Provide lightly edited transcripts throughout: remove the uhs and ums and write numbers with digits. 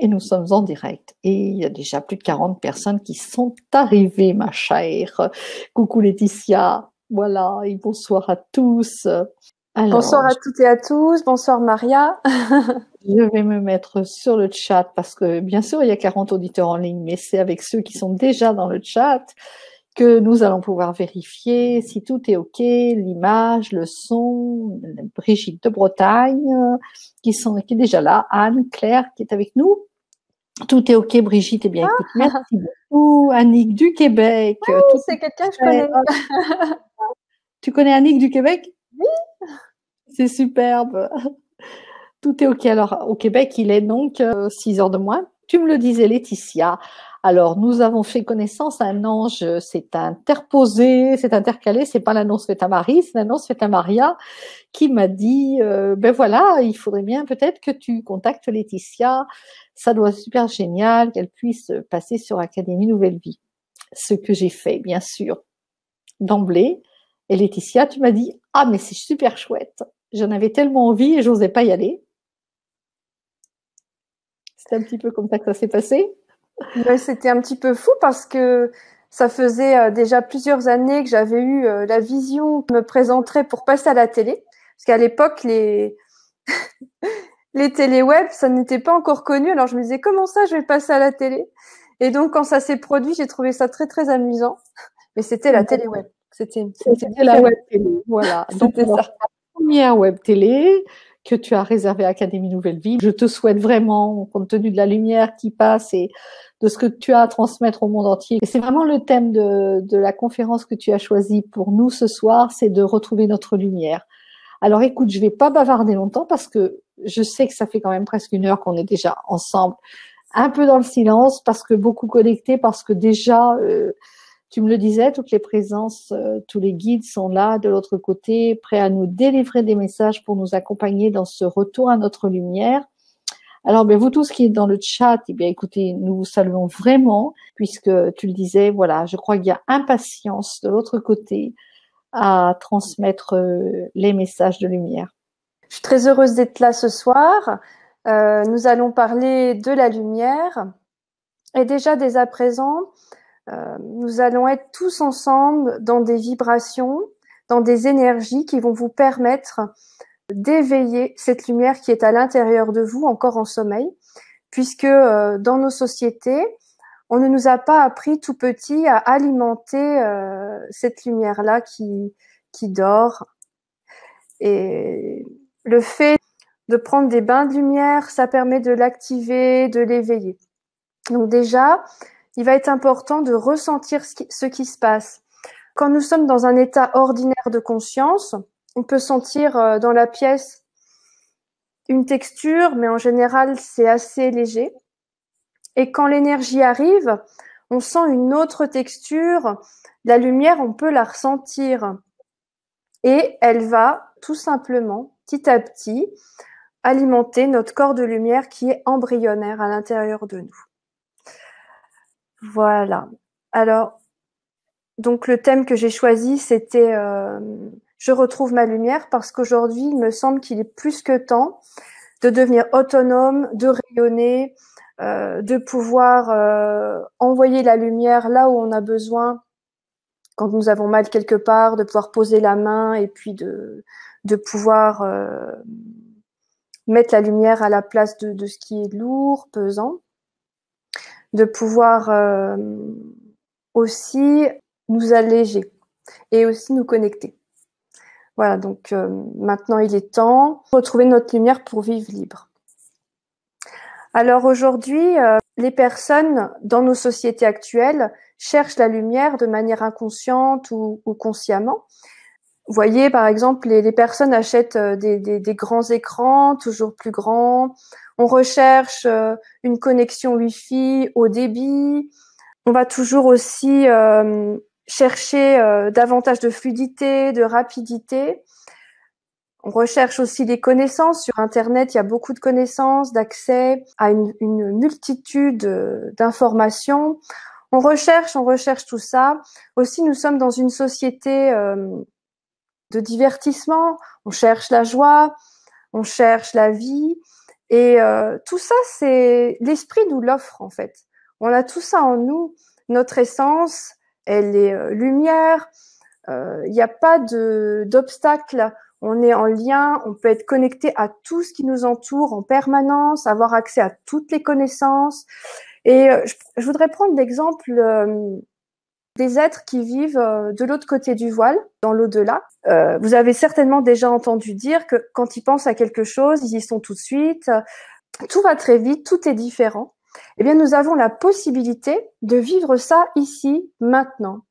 Et nous sommes en direct. Et il y a déjà plus de 40 personnes qui sont arrivées, ma chère. Coucou Laetitia. Voilà, et bonsoir à tous. Alors, bonsoir à toutes et à tous. Bonsoir Maria. Je vais me mettre sur le chat parce que, bien sûr, il y a 40 auditeurs en ligne, mais c'est avec ceux qui sont déjà dans le chat que nous allons pouvoir vérifier si tout est OK, l'image, le son, Brigitte de Bretagne qui est déjà là, Anne, Claire qui est avec nous. Tout est OK, Brigitte, et bien écoute, merci beaucoup. Annick du Québec. Oui, c'est quelqu'un que je connais. Tu connais Annick du Québec? Oui. C'est superbe. Tout est OK. Alors, au Québec, il est donc 6 heures de moins. Tu me le disais, Laetitia. Alors, nous avons fait connaissance, un ange s'est interposé, s'est intercalé, c'est pas l'annonce faite à Marie, c'est l'annonce faite à Maria qui m'a dit, ben voilà, il faudrait bien peut-être que tu contactes Laetitia, ça doit être super génial qu'elle puisse passer sur Académie Nouvelle Vie. Ce que j'ai fait, bien sûr, d'emblée. Et Laetitia, tu m'as dit, ah mais c'est super chouette, j'en avais tellement envie et j'osais pas y aller. C'est un petit peu comme ça que ça s'est passé. C'était un petit peu fou parce que ça faisait déjà plusieurs années que j'avais eu la vision que je me présenterais pour passer à la télé. Parce qu'à l'époque, les téléwebs, ça n'était pas encore connu. Alors je me disais, comment ça, je vais passer à la télé? Et donc, quand ça s'est produit, j'ai trouvé ça très, très amusant. Mais c'était la téléweb. C'était la web télé. Voilà. Donc, c'était ça. Première web télé que tu as réservé à Académie Nouvelle Ville. Je te souhaite vraiment, compte tenu de la lumière qui passe et de ce que tu as à transmettre au monde entier. Et c'est vraiment le thème de la conférence que tu as choisi pour nous ce soir, c'est de retrouver notre lumière. Alors écoute, je vais pas bavarder longtemps parce que je sais que ça fait quand même presque une heure qu'on est déjà ensemble, un peu dans le silence, parce que beaucoup connectés, parce que déjà, tu me le disais, toutes les présences, tous les guides sont là de l'autre côté, prêts à nous délivrer des messages pour nous accompagner dans ce retour à notre lumière. Alors, bien, vous tous qui êtes dans le chat, eh bien, écoutez, nous vous saluons vraiment, puisque tu le disais, voilà, je crois qu'il y a impatience de l'autre côté à transmettre les messages de lumière. Je suis très heureuse d'être là ce soir. Nous allons parler de la lumière. Et déjà, dès à présent, nous allons être tous ensemble dans des vibrations, dans des énergies qui vont vous permettre d'éveiller cette lumière qui est à l'intérieur de vous, encore en sommeil, puisque dans nos sociétés, on ne nous a pas appris tout petit à alimenter cette lumière-là qui dort. Et le fait de prendre des bains de lumière, ça permet de l'activer, de l'éveiller. Donc déjà, il va être important de ressentir ce qui se passe. Quand nous sommes dans un état ordinaire de conscience, on peut sentir dans la pièce une texture, mais en général, c'est assez léger. Et quand l'énergie arrive, on sent une autre texture. La lumière, on peut la ressentir. Et elle va tout simplement, petit à petit, alimenter notre corps de lumière qui est embryonnaire à l'intérieur de nous. Voilà. Alors, donc le thème que j'ai choisi, c'était je retrouve ma lumière, parce qu'aujourd'hui, il me semble qu'il est plus que temps de devenir autonome, de rayonner, de pouvoir envoyer la lumière là où on a besoin, quand nous avons mal quelque part, de pouvoir poser la main et puis de pouvoir mettre la lumière à la place de ce qui est lourd, pesant, de pouvoir aussi nous alléger et aussi nous connecter. Voilà, donc maintenant il est temps de retrouver notre lumière pour vivre libre. Alors aujourd'hui, les personnes dans nos sociétés actuelles cherchent la lumière de manière inconsciente ou consciemment. Vous voyez, par exemple, les personnes achètent des grands écrans, toujours plus grands. On recherche une connexion Wi-Fi haut débit. On va toujours aussi chercher davantage de fluidité, de rapidité. On recherche aussi des connaissances. Sur Internet, il y a beaucoup de connaissances, d'accès à une multitude d'informations. On recherche tout ça. Aussi, nous sommes dans une société de divertissement. On cherche la joie, on cherche la vie. Et tout ça, c'est l'esprit nous l'offre en fait. On a tout ça en nous. Notre essence, elle est lumière. Il n'y a pas d'obstacle. On est en lien. On peut être connecté à tout ce qui nous entoure en permanence, avoir accès à toutes les connaissances. Et je voudrais prendre l'exemple des êtres qui vivent de l'autre côté du voile, dans l'au-delà. Vous avez certainement déjà entendu dire que quand ils pensent à quelque chose, ils y sont tout de suite. Tout va très vite, tout est différent. Eh bien, nous avons la possibilité de vivre ça ici, maintenant.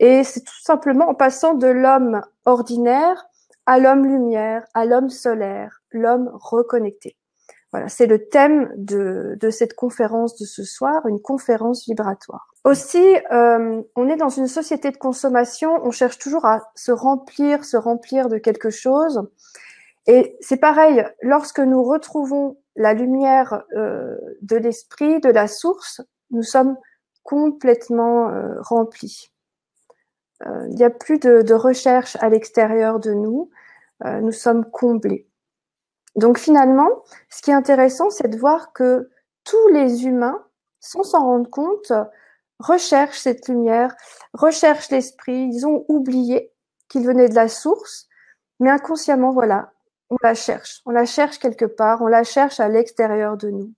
Et c'est tout simplement en passant de l'homme ordinaire à l'homme lumière, à l'homme solaire, l'homme reconnecté. Voilà, c'est le thème de cette conférence de ce soir, une conférence vibratoire. Aussi, on est dans une société de consommation, on cherche toujours à se remplir de quelque chose. Et c'est pareil, lorsque nous retrouvons la lumière de l'esprit, de la source, nous sommes complètement remplis. Il n'y a plus de recherche à l'extérieur de nous, nous sommes comblés. Donc finalement, ce qui est intéressant, c'est de voir que tous les humains, sans s'en rendre compte, recherchent cette lumière, recherchent l'esprit. Ils ont oublié qu'il venait de la source, mais inconsciemment, voilà, on la cherche quelque part, on la cherche à l'extérieur de nous.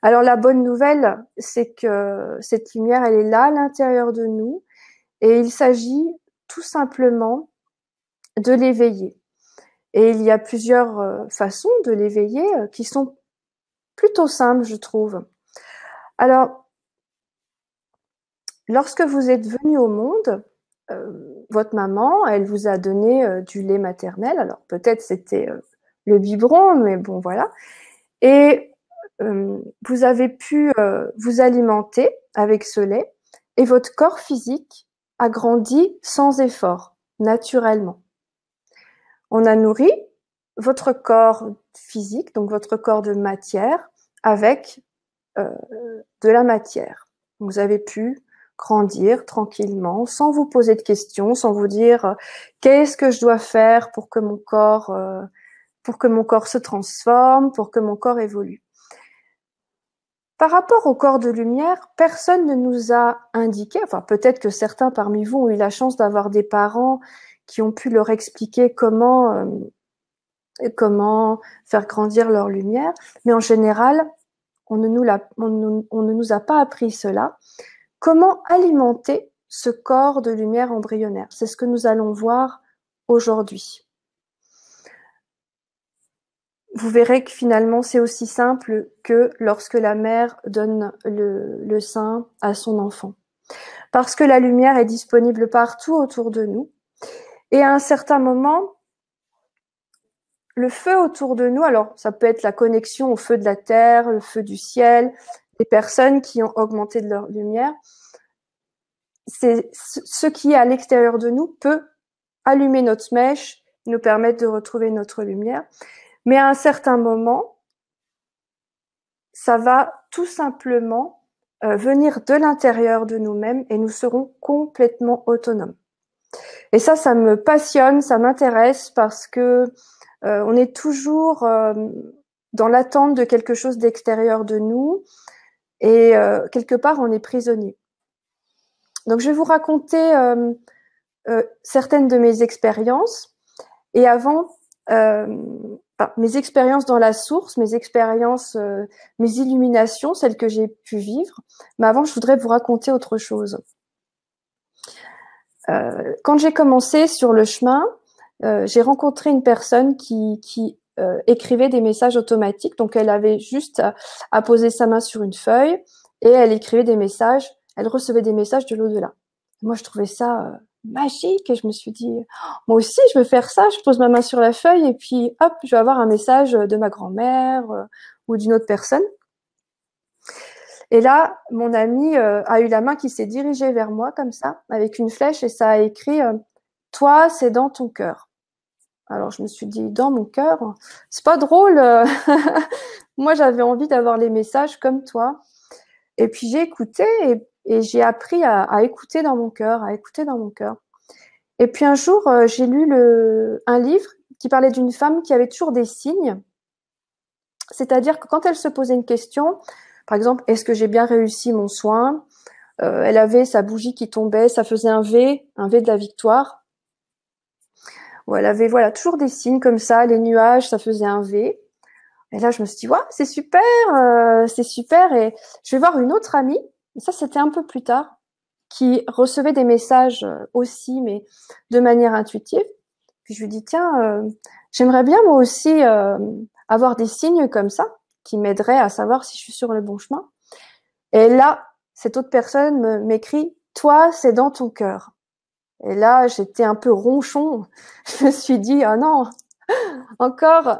Alors la bonne nouvelle, c'est que cette lumière, elle est là, à l'intérieur de nous, et il s'agit tout simplement de l'éveiller. Et il y a plusieurs façons de l'éveiller qui sont plutôt simples, je trouve. Alors, lorsque vous êtes venu au monde, votre maman, elle vous a donné du lait maternel. Alors, peut-être c'était le biberon, mais bon, voilà. Et vous avez pu vous alimenter avec ce lait et votre corps physique a grandi sans effort, naturellement. On a nourri votre corps physique, donc votre corps de matière, avec de la matière. Vous avez pu grandir tranquillement, sans vous poser de questions, sans vous dire qu'est-ce que je dois faire pour que mon corps se transforme, pour que mon corps évolue. Par rapport au corps de lumière, personne ne nous a indiqué, enfin peut-être que certains parmi vous ont eu la chance d'avoir des parents qui ont pu leur expliquer comment faire grandir leur lumière. Mais en général, on ne nous a pas appris cela. Comment alimenter ce corps de lumière embryonnaire? C'est ce que nous allons voir aujourd'hui. Vous verrez que finalement, c'est aussi simple que lorsque la mère donne le sein à son enfant. Parce que la lumière est disponible partout autour de nous. Et à un certain moment, le feu autour de nous, alors ça peut être la connexion au feu de la terre, le feu du ciel, les personnes qui ont augmenté de leur lumière, c'est ce qui est à l'extérieur de nous peut allumer notre mèche, nous permettre de retrouver notre lumière. Mais à un certain moment, ça va tout simplement venir de l'intérieur de nous-mêmes et nous serons complètement autonomes. Et ça, ça me passionne, ça m'intéresse parce que on est toujours dans l'attente de quelque chose d'extérieur de nous et quelque part, on est prisonnier. Donc, je vais vous raconter certaines de mes expériences et avant, mes expériences dans la source, mes expériences, mes illuminations, celles que j'ai pu vivre. Mais avant, je voudrais vous raconter autre chose. Quand j'ai commencé sur le chemin, j'ai rencontré une personne qui écrivait des messages automatiques. Donc, elle avait juste à poser sa main sur une feuille et elle écrivait des messages. Elle recevait des messages de l'au-delà. Moi, je trouvais ça magique et je me suis dit, oh, moi aussi, je veux faire ça. Je pose ma main sur la feuille et puis, hop, je vais avoir un message de ma grand-mère ou d'une autre personne. Et là, mon ami a eu la main qui s'est dirigée vers moi comme ça, avec une flèche, et ça a écrit « Toi, c'est dans ton cœur ». Alors, je me suis dit « Dans mon cœur ? C'est pas drôle Moi, j'avais envie d'avoir les messages comme toi. Et puis, j'ai écouté et j'ai appris à écouter dans mon cœur, à écouter dans mon cœur. Et puis, un jour, j'ai lu un livre qui parlait d'une femme qui avait toujours des signes C'est-à-dire que quand elle se posait une question, par exemple, est-ce que j'ai bien réussi mon soin? Elle avait sa bougie qui tombait, ça faisait un V de la victoire. Ou elle avait voilà toujours des signes comme ça, les nuages, ça faisait un V. Et là, je me suis dit, ouais, c'est super. Et je vais voir une autre amie, et ça, c'était un peu plus tard, qui recevait des messages aussi, mais de manière intuitive. Puis je lui dis, tiens, j'aimerais bien moi aussi avoir des signes comme ça, qui m'aideraient à savoir si je suis sur le bon chemin. Et là, cette autre personne m'écrit, toi, c'est dans ton cœur. Et là, j'étais un peu ronchon. Je me suis dit, ah non, encore.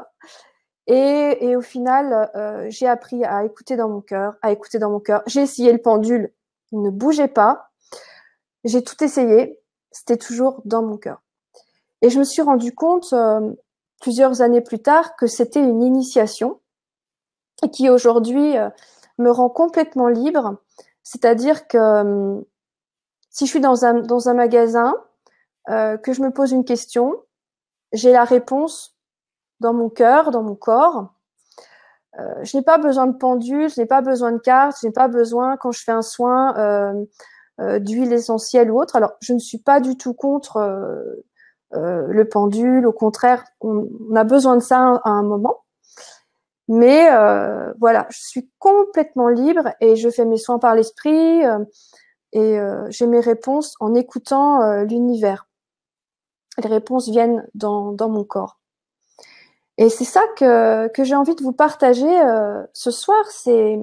Et au final, j'ai appris à écouter dans mon cœur, à écouter dans mon cœur. J'ai essayé le pendule, il ne bougeait pas. J'ai tout essayé, c'était toujours dans mon cœur. Et je me suis rendu compte plusieurs années plus tard que c'était une initiation et qui aujourd'hui me rend complètement libre. C'est-à-dire que si je suis dans un magasin, que je me pose une question, j'ai la réponse dans mon cœur, dans mon corps. Je n'ai pas besoin de pendule, je n'ai pas besoin de carte, je n'ai pas besoin, quand je fais un soin, d'huile essentielle ou autre. Alors, je ne suis pas du tout contre le pendule, au contraire, on a besoin de ça à un moment. Mais voilà, je suis complètement libre et je fais mes soins par l'esprit et j'ai mes réponses en écoutant l'univers. Les réponses viennent dans mon corps. Et c'est ça que j'ai envie de vous partager ce soir, c'est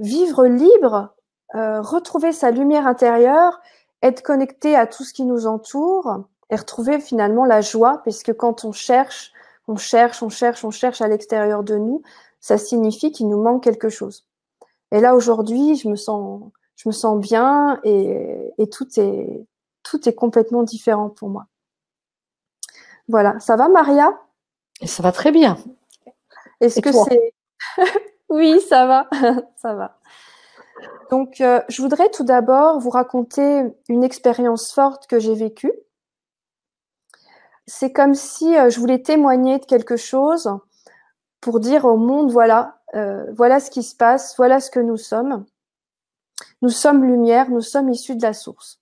vivre libre, retrouver sa lumière intérieure, être connecté à tout ce qui nous entoure et retrouver finalement la joie, puisque quand on cherche à l'extérieur de nous, ça signifie qu'il nous manque quelque chose. Et là aujourd'hui, je me sens bien et tout est complètement différent pour moi. Voilà, ça va Maria? Ça va très bien. Est-ce que c'est... Oui, ça va, ça va. Donc, je voudrais tout d'abord vous raconter une expérience forte que j'ai vécue. C'est comme si je voulais témoigner de quelque chose pour dire au monde, voilà, voilà ce qui se passe, voilà ce que nous sommes. Nous sommes lumière, nous sommes issus de la source.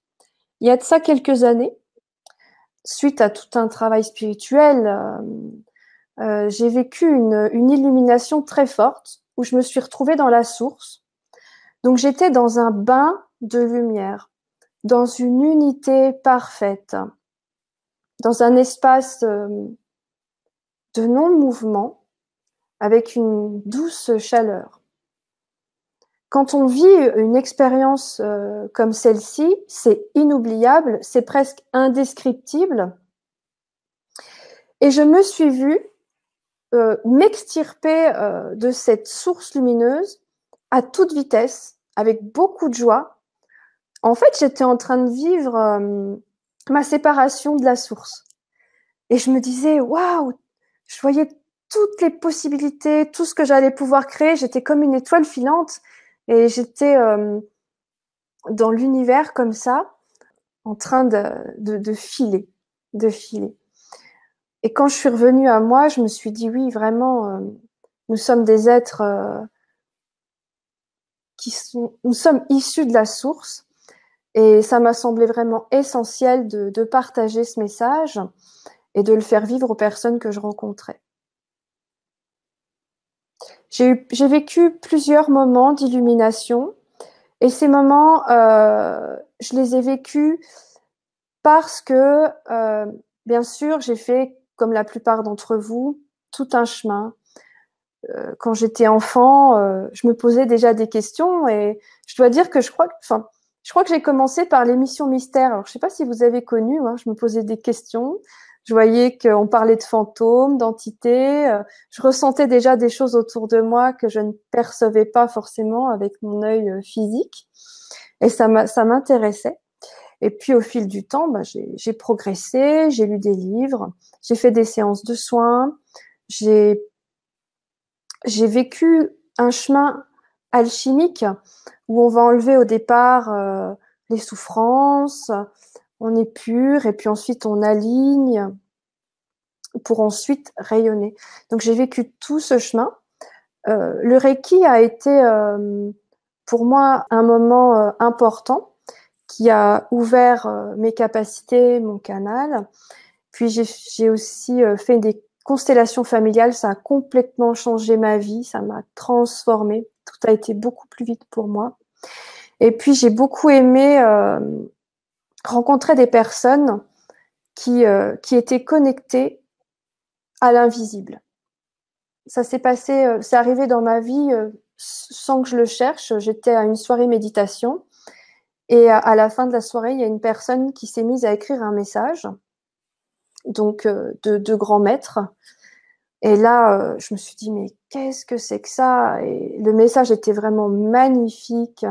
Il y a de ça quelques années, suite à tout un travail spirituel, j'ai vécu une illumination très forte où je me suis retrouvée dans la source. Donc j'étais dans un bain de lumière, dans une unité parfaite, dans un espace de non-mouvement avec une douce chaleur. Quand on vit une expérience comme celle-ci, c'est inoubliable, c'est presque indescriptible. Et je me suis vue m'extirper de cette source lumineuse à toute vitesse, avec beaucoup de joie. En fait, j'étais en train de vivre ma séparation de la source. Et je me disais, waouh, je voyais toutes les possibilités, tout ce que j'allais pouvoir créer, j'étais comme une étoile filante. Et j'étais dans l'univers comme ça, en train de filer. Et quand je suis revenue à moi, je me suis dit, oui, vraiment, nous sommes des êtres nous sommes issus de la source. Et ça m'a semblé vraiment essentiel de partager ce message et de le faire vivre aux personnes que je rencontrais. J'ai vécu plusieurs moments d'illumination et ces moments, je les ai vécus parce que, bien sûr, j'ai fait, comme la plupart d'entre vous, tout un chemin. Quand j'étais enfant, je me posais déjà des questions et je dois dire que je crois que j'ai commencé par l'émission Mystère. Alors, je ne sais pas si vous avez connu, hein, je me posais des questions. Je voyais qu'on parlait de fantômes, d'entités. Je ressentais déjà des choses autour de moi que je ne percevais pas forcément avec mon œil physique. Et ça m'intéressait. Et puis, au fil du temps, bah, j'ai progressé, j'ai lu des livres, j'ai fait des séances de soins, j'ai vécu un chemin alchimique où on va enlever au départ les souffrances, on est pur et puis ensuite on aligne, pour ensuite rayonner. Donc, j'ai vécu tout ce chemin. Le Reiki a été pour moi un moment important qui a ouvert mes capacités, mon canal. Puis, j'ai aussi fait des constellations familiales. Ça a complètement changé ma vie. Ça m'a transformée. Tout a été beaucoup plus vite pour moi. Et puis, j'ai beaucoup aimé rencontrer des personnes qui étaient connectées à l'invisible. Ça s'est passé, c'est arrivé dans ma vie sans que je le cherche. J'étais à une soirée méditation et à la fin de la soirée, il y a une personne qui s'est mise à écrire un message, donc de grand maître. Et là, je me suis dit, mais qu'est-ce que c'est que ça? Et le message était vraiment magnifique.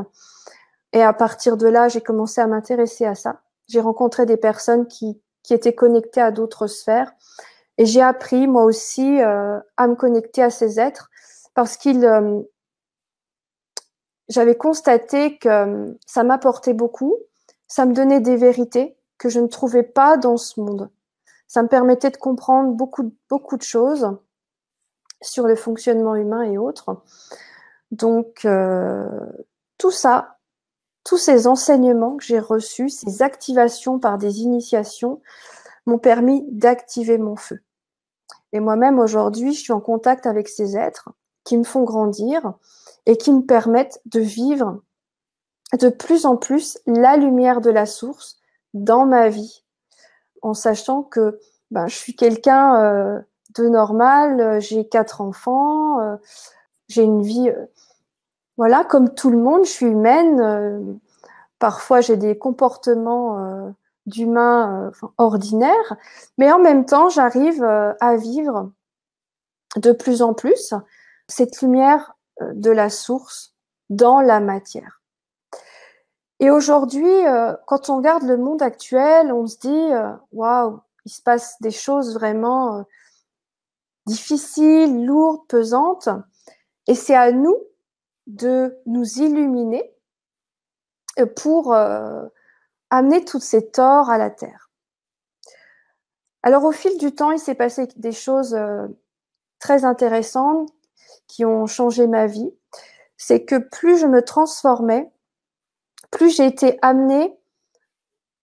Et à partir de là, j'ai commencé à m'intéresser à ça. J'ai rencontré des personnes qui étaient connectées à d'autres sphères. Et j'ai appris, moi aussi, à me connecter à ces êtres parce qu'ils, j'avais constaté que ça m'apportait beaucoup. Ça me donnait des vérités que je ne trouvais pas dans ce monde. Ça me permettait de comprendre beaucoup de choses sur le fonctionnement humain et autres. Donc, tout ça, tous ces enseignements que j'ai reçus, ces activations par des initiations, m'ont permis d'activer mon feu. Et moi-même, aujourd'hui, je suis en contact avec ces êtres qui me font grandir et qui me permettent de vivre de plus en plus la lumière de la source dans ma vie, en sachant que ben, je suis quelqu'un de normal, j'ai 4 enfants, j'ai une vie, voilà, comme tout le monde, je suis humaine, parfois j'ai des comportements d'humains ordinaires, mais en même temps, j'arrive à vivre de plus en plus cette lumière de la source dans la matière. Et aujourd'hui, quand on regarde le monde actuel, on se dit « Waouh, il se passe des choses vraiment difficiles, lourdes, pesantes. » Et c'est à nous de nous illuminer pour amener toutes ces torts à la terre. Alors au fil du temps, il s'est passé des choses très intéressantes qui ont changé ma vie. C'est que plus je me transformais, plus j'ai été amenée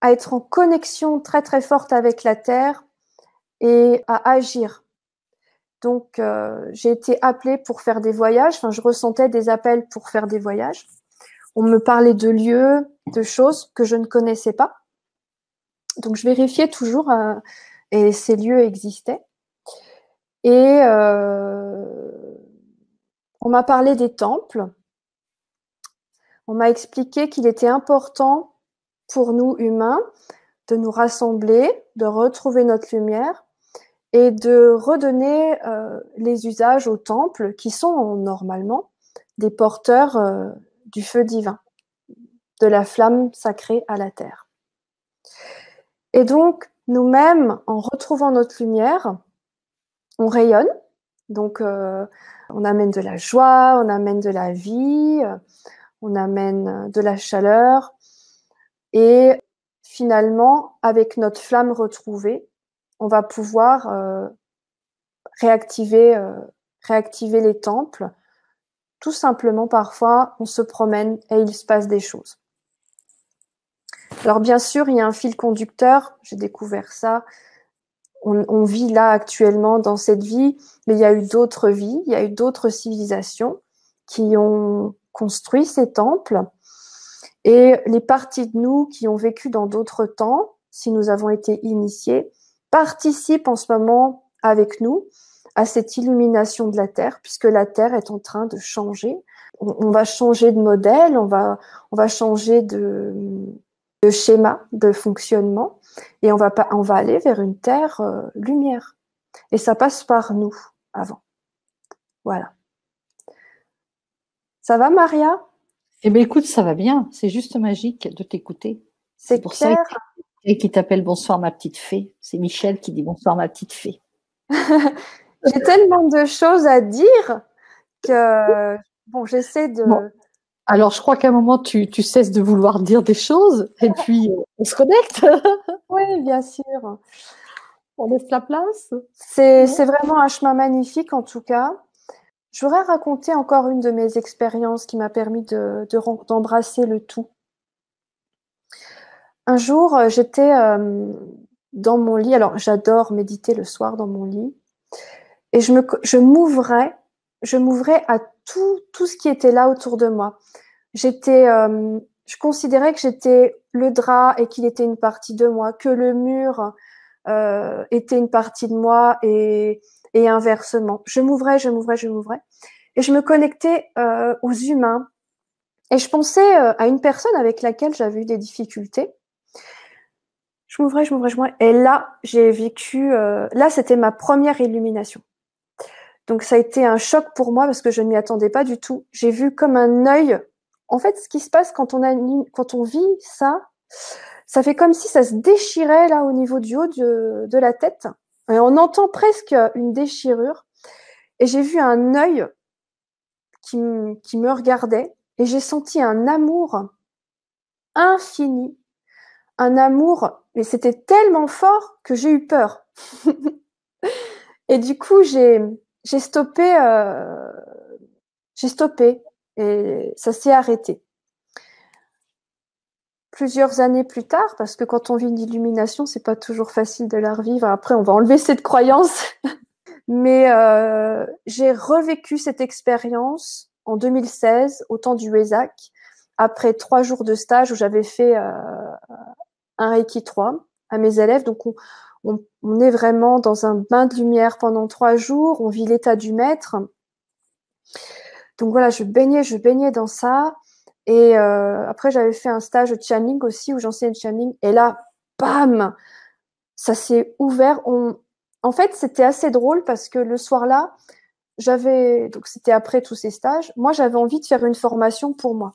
à être en connexion très très forte avec la Terre et à agir. Donc, j'ai été appelée pour faire des voyages. Enfin, je ressentais des appels pour faire des voyages. On me parlait de lieux, de choses que je ne connaissais pas. Donc, je vérifiais toujours et ces lieux existaient. Et on m'a parlé des temples. On m'a expliqué qu'il était important pour nous, humains, de nous rassembler, de retrouver notre lumière et de redonner les usages aux temples qui sont normalement des porteurs du feu divin, de la flamme sacrée à la terre. Et donc, nous-mêmes, en retrouvant notre lumière, on rayonne. Donc, on amène de la joie, on amène de la vie, on amène de la chaleur et finalement, avec notre flamme retrouvée, on va pouvoir réactiver les temples. Tout simplement, parfois, on se promène et il se passe des choses. Alors bien sûr, il y a un fil conducteur, j'ai découvert ça. On vit là actuellement dans cette vie, mais il y a eu d'autres vies, il y a eu d'autres civilisations qui ont construit ces temples et les parties de nous qui ont vécu dans d'autres temps, si nous avons été initiés, participent en ce moment avec nous à cette illumination de la Terre, puisque la Terre est en train de changer. On va changer de modèle, on va changer de schéma, de fonctionnement, et on va aller vers une Terre lumière. Et ça passe par nous avant. Voilà. Ça va, Maria? Eh bien, écoute, ça va bien. C'est juste magique de t'écouter. C'est pour Claire. Ça qui t'appelle « Bonsoir, ma petite fée ». C'est Michel qui dit « Bonsoir, ma petite fée ». J'ai tellement de choses à dire que bon, j'essaie de… Bon. Alors, je crois qu'à un moment, tu cesses de vouloir dire des choses et puis on se connecte. Oui, bien sûr. On laisse la place. C'est vraiment un chemin magnifique en tout cas. Je voudrais raconter encore une de mes expériences qui m'a permis d'embrasser le tout. Un jour, j'étais dans mon lit. Alors, j'adore méditer le soir dans mon lit. Et je m'ouvrais à tout ce qui était là autour de moi. Je considérais que j'étais le drap et qu'il était une partie de moi, que le mur était une partie de moi et inversement. Je m'ouvrais. Et je me connectais aux humains. Et je pensais à une personne avec laquelle j'avais eu des difficultés. Je m'ouvrais. Et là, j'ai vécu... là, c'était ma première illumination. Donc, ça a été un choc pour moi parce que je ne m'y attendais pas du tout. J'ai vu comme un œil. En fait, ce qui se passe quand on vit ça, ça fait comme si ça se déchirait là au niveau du haut de la tête. Et on entend presque une déchirure. Et j'ai vu un œil qui me regardait. Et j'ai senti un amour infini, un amour, mais c'était tellement fort que j'ai eu peur. Et du coup, j'ai stoppé et ça s'est arrêté. Plusieurs années plus tard, parce que quand on vit une illumination, c'est pas toujours facile de la revivre. Après, on va enlever cette croyance. Mais j'ai revécu cette expérience en 2016, au temps du WESAC, après 3 jours de stage où j'avais fait un Reiki 3 à mes élèves. Donc, on est vraiment dans un bain de lumière pendant 3 jours. On vit l'état du maître. Donc, voilà, je baignais dans ça. Et après, j'avais fait un stage de channeling aussi où j'enseignais le channeling. Et là, bam, ça s'est ouvert. En fait, c'était assez drôle parce que le soir-là, donc c'était après tous ces stages, moi j'avais envie de faire une formation pour moi.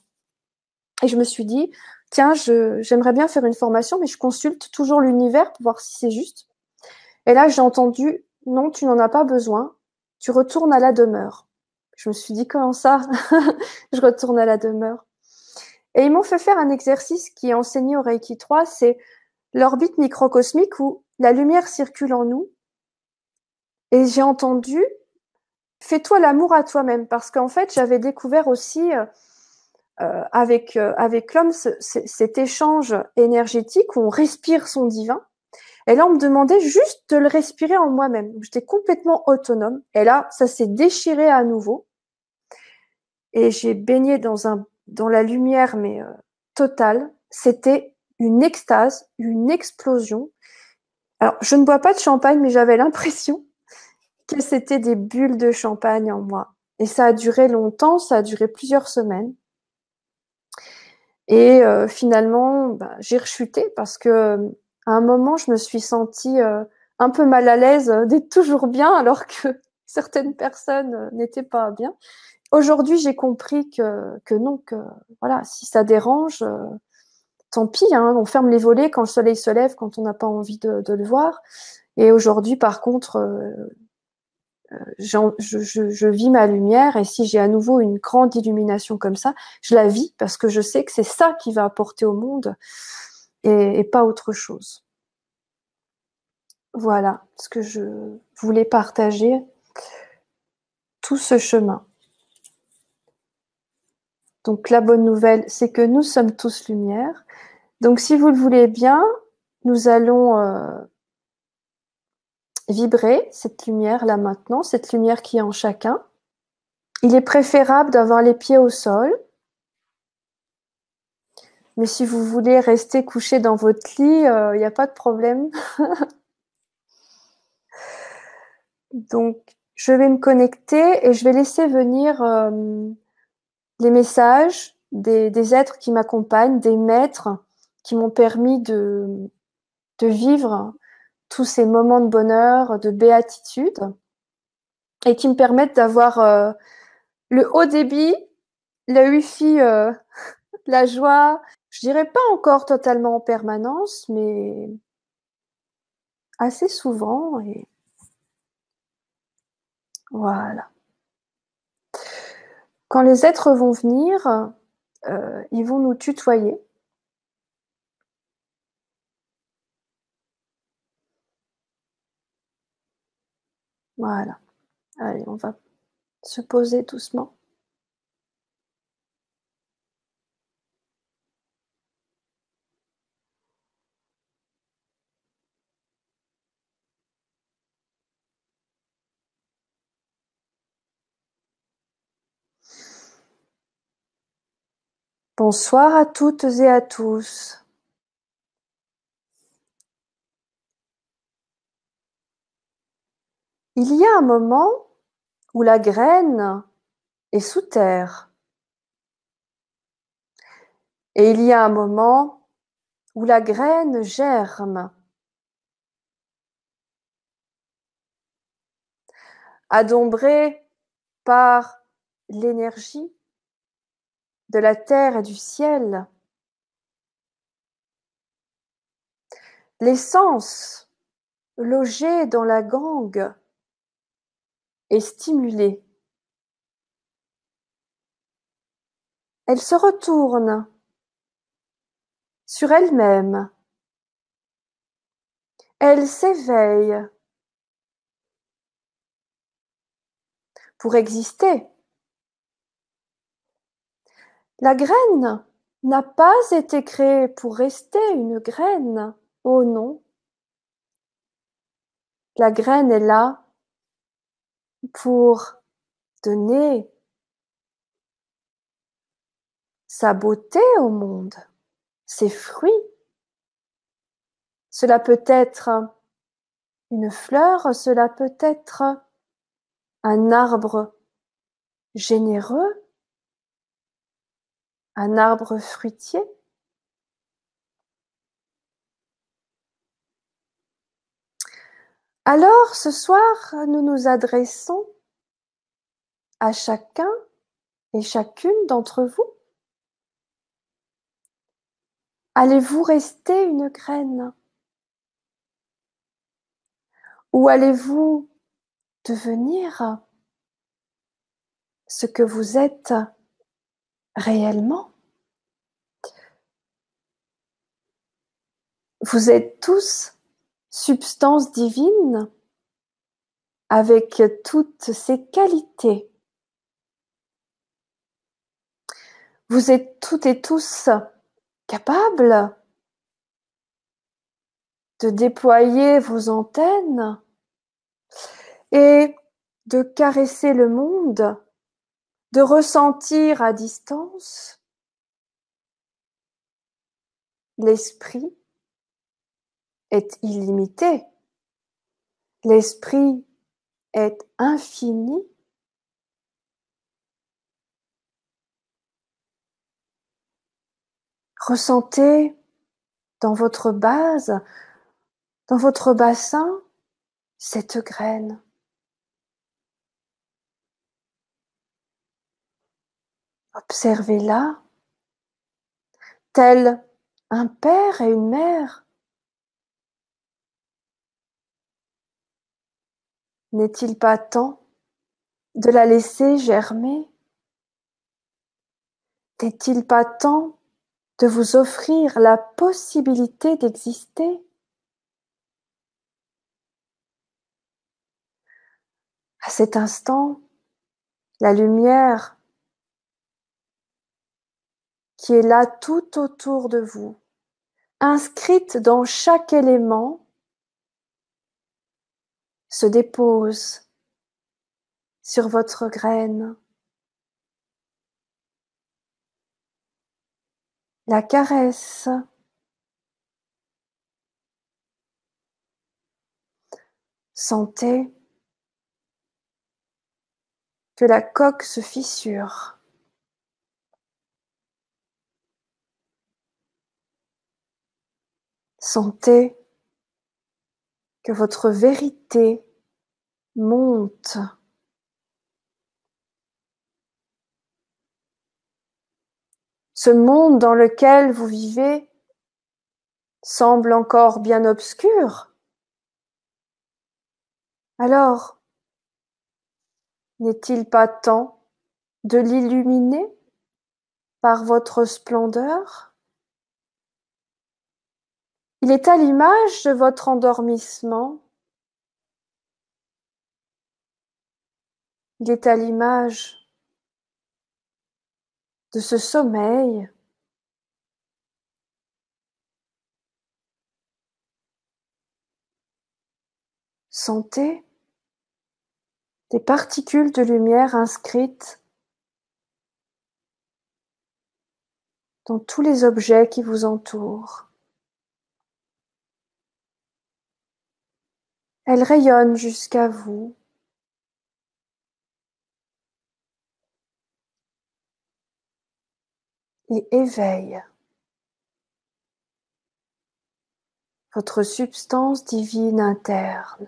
Et je me suis dit, tiens, j'aimerais bien faire une formation, mais je consulte toujours l'univers pour voir si c'est juste. Et là, j'ai entendu, non, tu n'en as pas besoin, tu retournes à la demeure. Je me suis dit, comment ça? Je retourne à la demeure. Et ils m'ont fait faire un exercice qui est enseigné au Reiki 3, c'est l'orbite microcosmique où la lumière circule en nous. Et j'ai entendu, fais-toi l'amour à toi-même, parce qu'en fait, j'avais découvert aussi avec l'homme cet échange énergétique où on respire son divin. Et là, on me demandait juste de le respirer en moi-même. Donc, j'étais complètement autonome. Et là, ça s'est déchiré à nouveau. Et j'ai baigné dans la lumière, mais totale. C'était une extase, une explosion. Alors, je ne bois pas de champagne, mais j'avais l'impression que c'était des bulles de champagne en moi. Et ça a duré longtemps, ça a duré plusieurs semaines. Et finalement, j'ai rechuté parce que à un moment, je me suis sentie un peu mal à l'aise d'être toujours bien alors que certaines personnes n'étaient pas bien. Aujourd'hui, j'ai compris que non, que voilà, si ça dérange, tant pis, hein, on ferme les volets quand le soleil se lève, quand on n'a pas envie de le voir. Et aujourd'hui, par contre... Je vis ma lumière et si j'ai à nouveau une grande illumination comme ça, je la vis parce que je sais que c'est ça qui va apporter au monde et pas autre chose. Voilà ce que je voulais partager, tout ce chemin. Donc la bonne nouvelle, c'est que nous sommes tous lumière. Donc si vous le voulez bien, nous allons... vibrer cette lumière là maintenant, cette lumière qui est en chacun. Il est préférable d'avoir les pieds au sol. Mais si vous voulez rester couché dans votre lit, il n'y a pas de problème. Donc, je vais me connecter et je vais laisser venir les messages des êtres qui m'accompagnent, des maîtres qui m'ont permis de vivre tous ces moments de bonheur, de béatitude, et qui me permettent d'avoir le haut débit, le wifi, la joie. Je dirais pas encore totalement en permanence, mais assez souvent. Et voilà. Quand les êtres vont venir, ils vont nous tutoyer. Voilà. Allez, on va se poser doucement. Bonsoir à toutes et à tous. Il y a un moment où la graine est sous terre. Et il y a un moment où la graine germe. Adombrée par l'énergie de la terre et du ciel, l'essence logée dans la gangue est stimulée. Elle se retourne sur elle-même. Elle s'éveille pour exister. La graine n'a pas été créée pour rester une graine, oh non. La graine est là pour donner sa beauté au monde, ses fruits. Cela peut être une fleur, cela peut être un arbre généreux, un arbre fruitier. Alors, ce soir, nous nous adressons à chacun et chacune d'entre vous. Allez-vous rester une graine? Ou allez-vous devenir ce que vous êtes réellement? Vous êtes tous substance divine avec toutes ses qualités. Vous êtes toutes et tous capables de déployer vos antennes et de caresser le monde, de ressentir à distance l'esprit est illimité, l'esprit est infini. Ressentez dans votre base, dans votre bassin, cette graine. Observez-la, tel un père et une mère. N'est-il pas temps de la laisser germer? N'est-il pas temps de vous offrir la possibilité d'exister? À cet instant, la lumière qui est là tout autour de vous, inscrite dans chaque élément, se dépose sur votre graine. La caresse. Sentez que la coque se fissure. Sentez que votre vérité monte. Ce monde dans lequel vous vivez semble encore bien obscur. Alors, n'est-il pas temps de l'illuminer par votre splendeur ? Il est à l'image de votre endormissement. Il est à l'image de ce sommeil . Sentez des particules de lumière inscrites dans tous les objets qui vous entourent. Elles rayonnent jusqu'à vous. Et éveillent votre substance divine interne.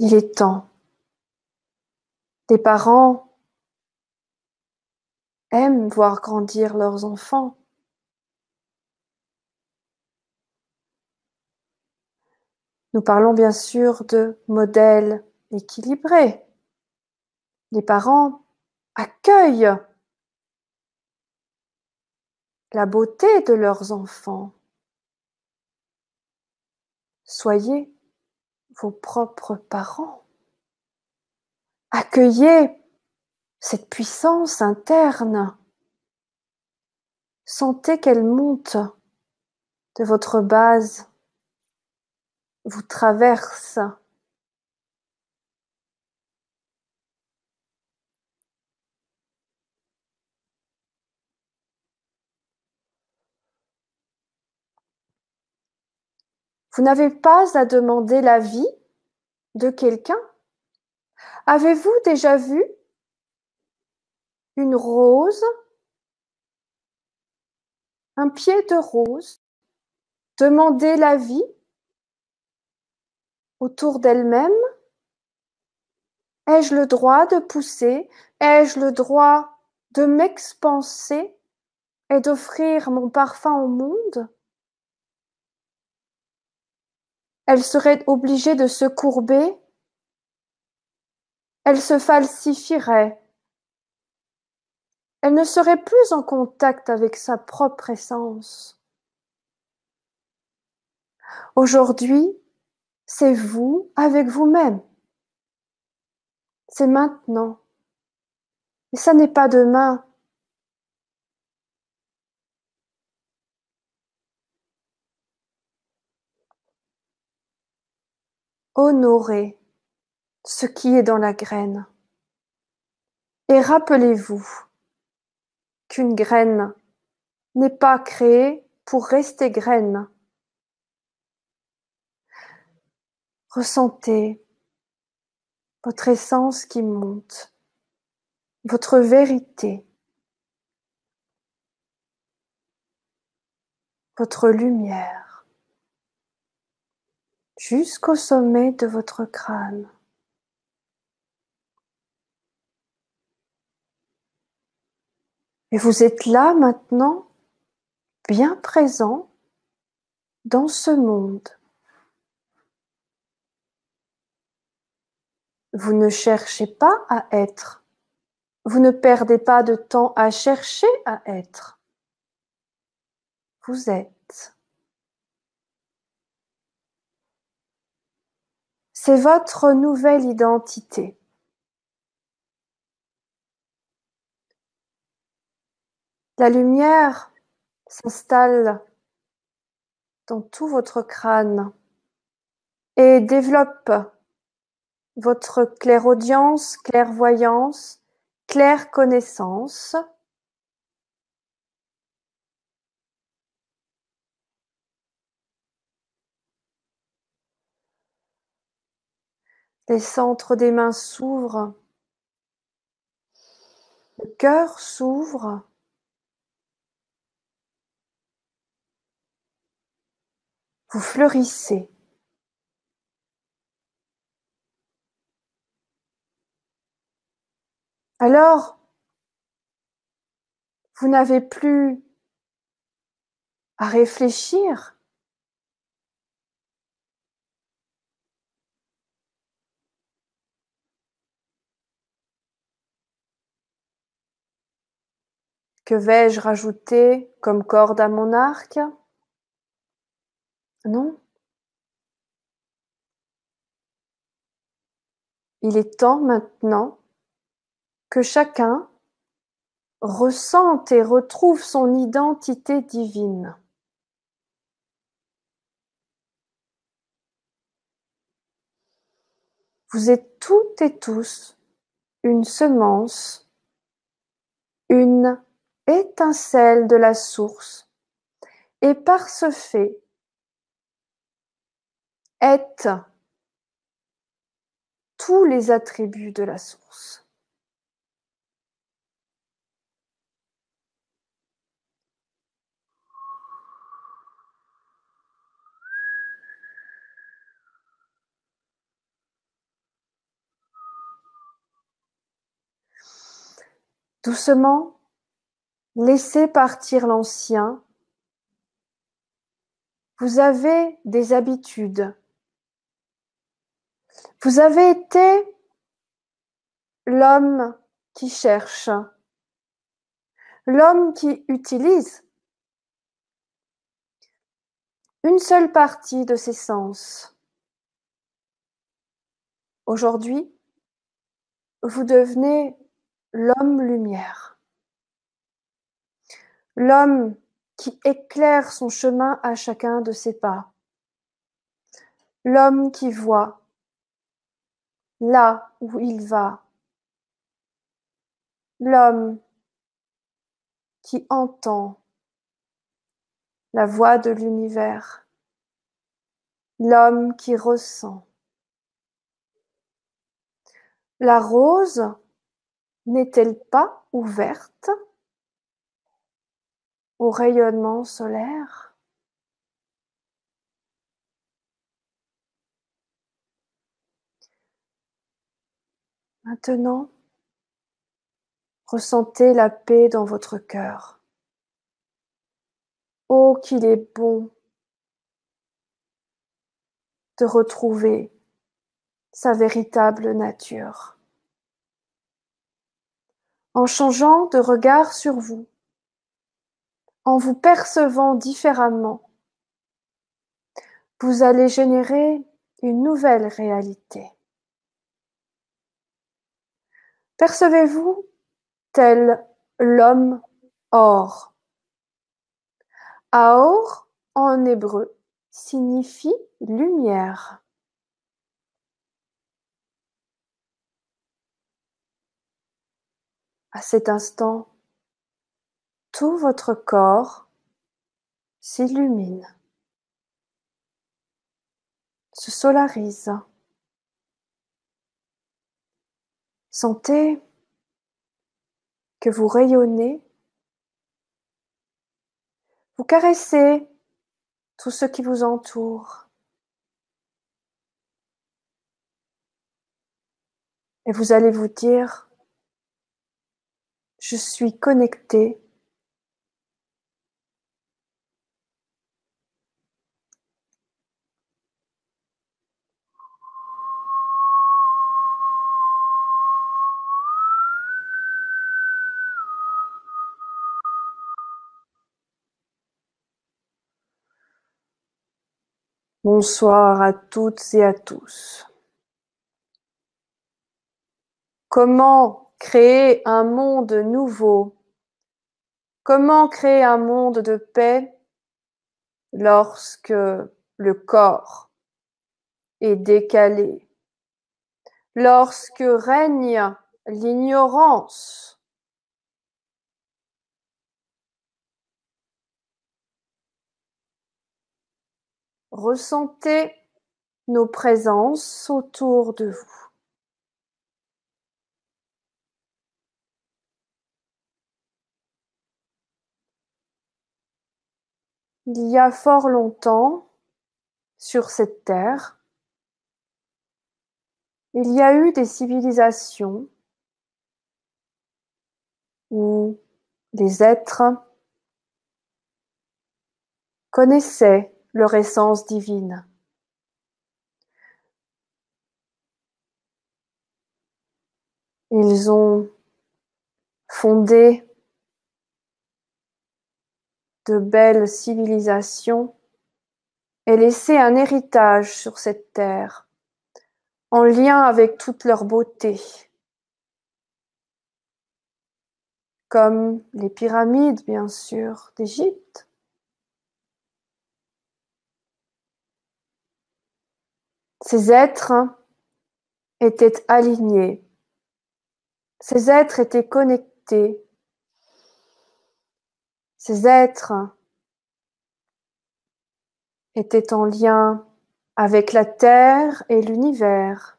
Il est temps. Les parents aiment voir grandir leurs enfants. Nous parlons bien sûr de modèles équilibrés. Les parents accueillent la beauté de leurs enfants. Soyez vos propres parents. Accueillez cette puissance interne. Sentez qu'elle monte de votre base, vous traverse. Vous n'avez pas à demander l'avis de quelqu'un. Avez-vous déjà vu une rose, un pied de rose, demander l'avis autour d'elle-même? Ai-je le droit de pousser? Ai-je le droit de m'expanser et d'offrir mon parfum au monde? Elle serait obligée de se courber. Elle se falsifierait. Elle ne serait plus en contact avec sa propre essence. Aujourd'hui, c'est vous avec vous-même. C'est maintenant. Et ça n'est pas demain. Honorez ce qui est dans la graine. Et rappelez-vous qu'une graine n'est pas créée pour rester graine. Ressentez votre essence qui monte, votre vérité, votre lumière, jusqu'au sommet de votre crâne. Et vous êtes là maintenant, bien présent, dans ce monde. Vous ne cherchez pas à être. Vous ne perdez pas de temps à chercher à être. Vous êtes. C'est votre nouvelle identité. La lumière s'installe dans tout votre crâne et développe votre clairaudience, clairvoyance, clairconnaissance. Les centres des mains s'ouvrent, le cœur s'ouvre. Vous fleurissez. Alors, vous n'avez plus à réfléchir. Que vais-je rajouter comme corde à mon arc ? Non, Il est temps maintenant que chacun ressente et retrouve son identité divine. Vous êtes toutes et tous une semence, une étincelle de la source, et par ce fait, êtes tous les attributs de la source. Doucement, laissez partir l'ancien. Vous avez des habitudes. Vous avez été l'homme qui cherche, l'homme qui utilise une seule partie de ses sens. Aujourd'hui, vous devenez l'homme lumière, l'homme qui éclaire son chemin à chacun de ses pas, l'homme qui voit là où il va, l'homme qui entend la voix de l'univers, l'homme qui ressent. La rose n'est-elle pas ouverte au rayonnement solaire? Maintenant, ressentez la paix dans votre cœur. Oh, qu'il est bon de retrouver sa véritable nature. En changeant de regard sur vous, en vous percevant différemment, vous allez générer une nouvelle réalité. Percevez-vous tel l'homme Aor. Aor, en hébreu, signifie lumière. À cet instant, tout votre corps s'illumine, se solarise. Sentez que vous rayonnez, vous caressez tout ce qui vous entoure et vous allez vous dire: je suis connectée . Bonsoir à toutes et à tous. Comment créer un monde nouveau? Comment créer un monde de paix lorsque le corps est décalé? Lorsque règne l'ignorance? Ressentez nos présences autour de vous. Il y a fort longtemps, sur cette terre, il y a eu des civilisations où les êtres connaissaient leur essence divine. Ils ont fondé de belles civilisations et laissé un héritage sur cette terre, en lien avec toute leur beauté. Comme les pyramides, bien sûr, d'Égypte. Ces êtres étaient alignés. Ces êtres étaient connectés. Ces êtres étaient en lien avec la Terre et l'univers.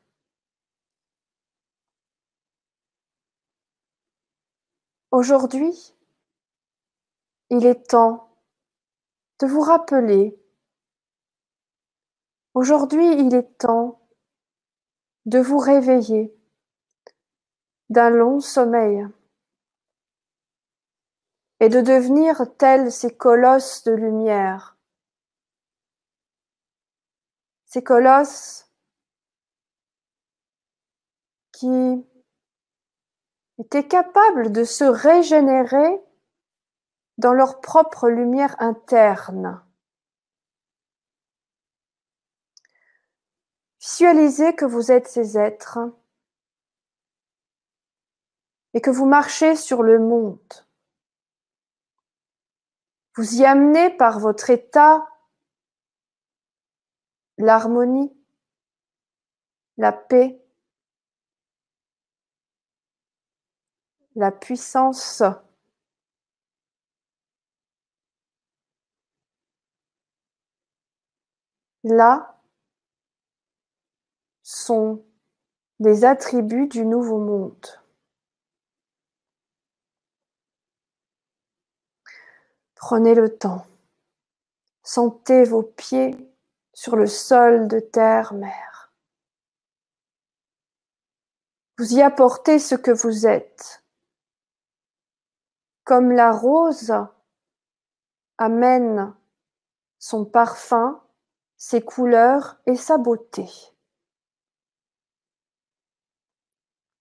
Aujourd'hui, il est temps de vous rappeler. Aujourd'hui, il est temps de vous réveiller d'un long sommeil et de devenir tels ces colosses de lumière. Ces colosses qui étaient capables de se régénérer dans leur propre lumière interne. Visualisez que vous êtes ces êtres et que vous marchez sur le monde. Vous y amenez par votre état l'harmonie, la paix, la puissance. Là sont des attributs du nouveau monde. Prenez le temps. Sentez vos pieds sur le sol de terre-mère. Vous y apportez ce que vous êtes. Comme la rose amène son parfum, ses couleurs et sa beauté.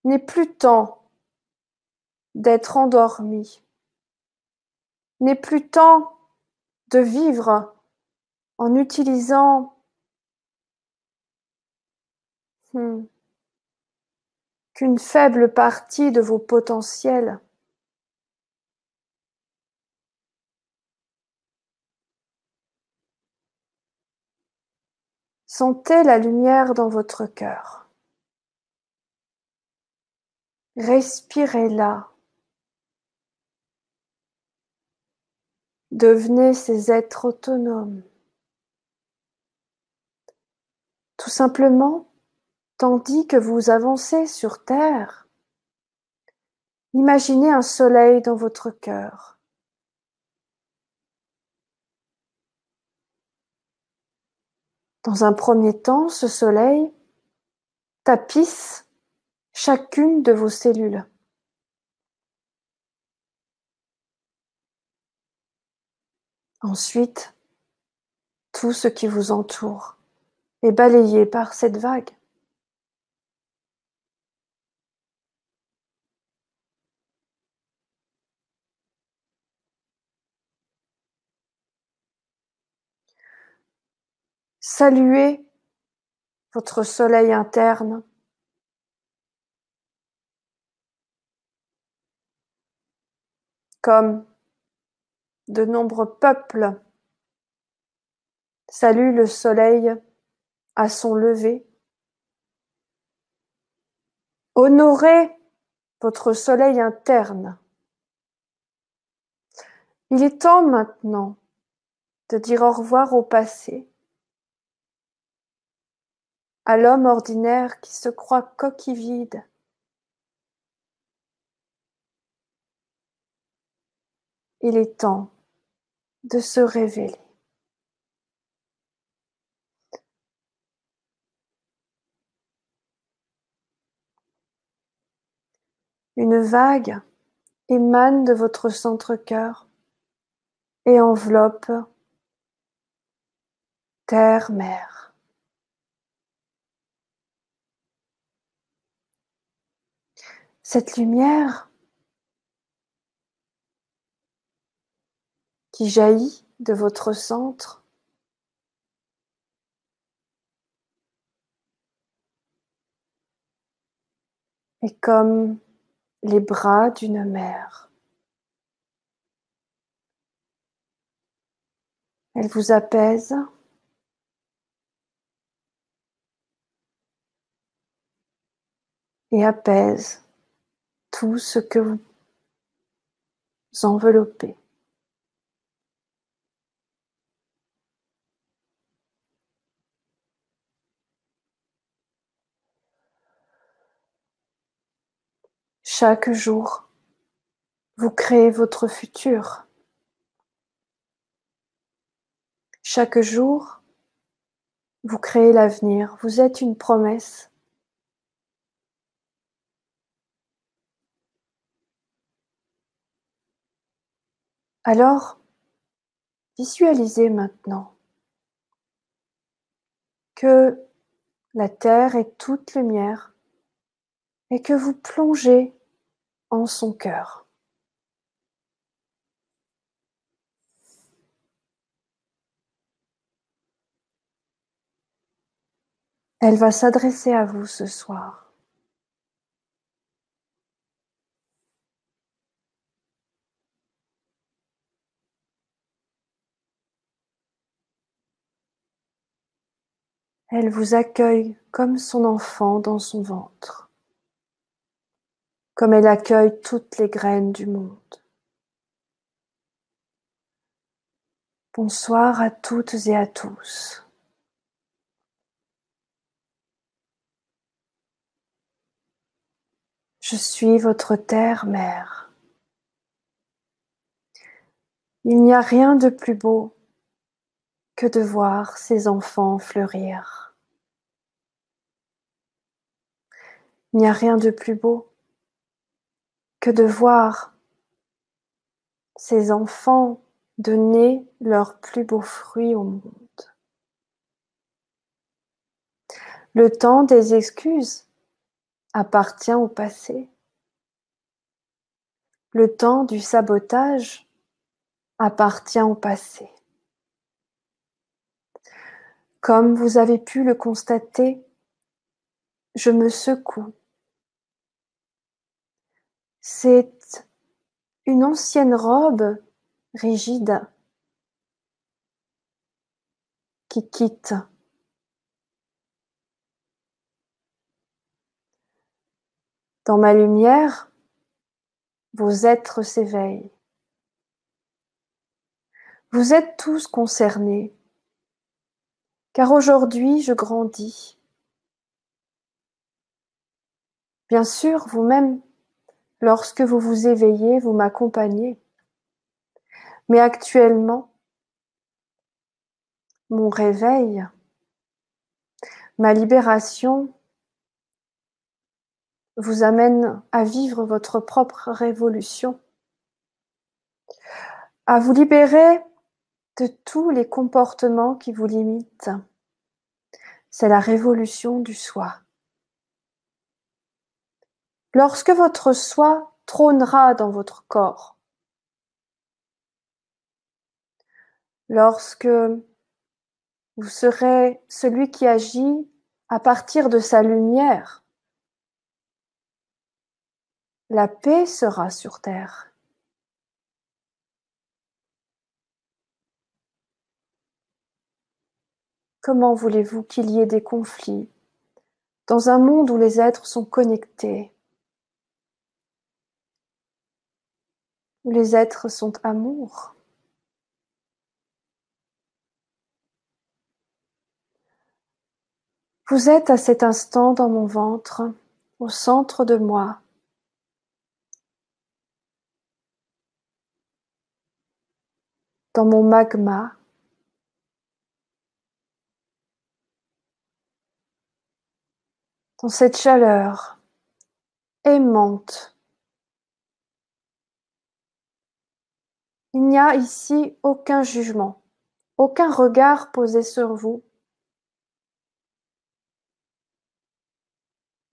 Il n'est plus temps d'être endormi. Il n'est plus temps de vivre en utilisant qu'une faible partie de vos potentiels. Sentez la lumière dans votre cœur. Respirez-la. Devenez ces êtres autonomes. Tout simplement, tandis que vous avancez sur Terre, imaginez un soleil dans votre cœur. Dans un premier temps, ce soleil tapisse chacune de vos cellules. Ensuite, tout ce qui vous entoure est balayé par cette vague. Saluez votre soleil interne. Comme de nombreux peuples saluent le soleil à son lever. Honorez votre soleil interne. Il est temps maintenant de dire au revoir au passé, à l'homme ordinaire qui se croit coquille vide. Il est temps de se révéler. Une vague émane de votre centre-cœur et enveloppe terre-mère. Cette lumière qui jaillit de votre centre est comme les bras d'une mère. Elle vous apaise. Et apaise tout ce que vous enveloppez. Chaque jour, vous créez votre futur. Chaque jour, vous créez l'avenir. Vous êtes une promesse. Alors, visualisez maintenant que la Terre est toute lumière et que vous plongez en son cœur. Elle va s'adresser à vous ce soir. Elle vous accueille comme son enfant dans son ventre, comme elle accueille toutes les graines du monde. Bonsoir à toutes et à tous. Je suis votre terre-mère. Il n'y a rien de plus beau que de voir ses enfants fleurir. Il n'y a rien de plus beau que de voir ses enfants donner leurs plus beaux fruits au monde. Le temps des excuses appartient au passé. Le temps du sabotage appartient au passé. Comme vous avez pu le constater, je me secoue. C'est une ancienne robe rigide qui quitte. Dans ma lumière, vos êtres s'éveillent. Vous êtes tous concernés. Car aujourd'hui, je grandis. Bien sûr, vous-même, lorsque vous vous éveillez, vous m'accompagnez. Mais actuellement, mon réveil, ma libération, vous amène à vivre votre propre révolution, à vous libérer de tous les comportements qui vous limitent. C'est la révolution du soi. Lorsque votre soi trônera dans votre corps, lorsque vous serez celui qui agit à partir de sa lumière, la paix sera sur terre. Comment voulez-vous qu'il y ait des conflits dans un monde où les êtres sont connectés, où les êtres sont amour? Vous êtes à cet instant dans mon ventre, au centre de moi. Dans mon magma. Dans cette chaleur aimante. Il n'y a ici aucun jugement, aucun regard posé sur vous.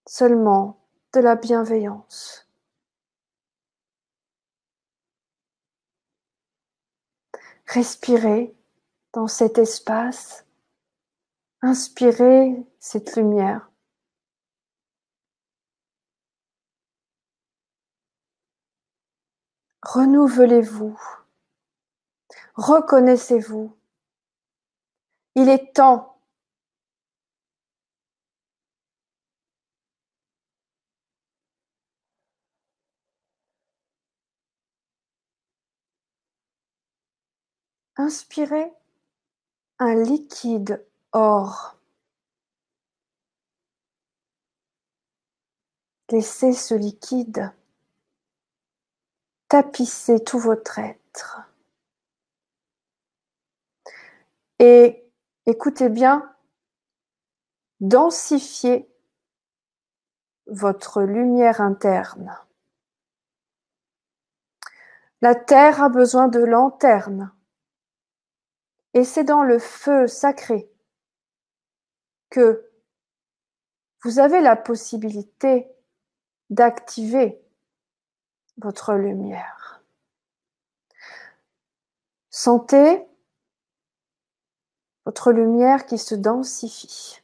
Seulement de la bienveillance. Respirez dans cet espace. Inspirez cette lumière. Renouvelez-vous. Reconnaissez-vous. Il est temps. Inspirez un liquide or. Laissez ce liquide tapisser tout votre être. Et écoutez bien, densifiez votre lumière interne. La terre a besoin de lanterne. Et c'est dans le feu sacré que vous avez la possibilité d'activer votre lumière. Sentez votre lumière qui se densifie,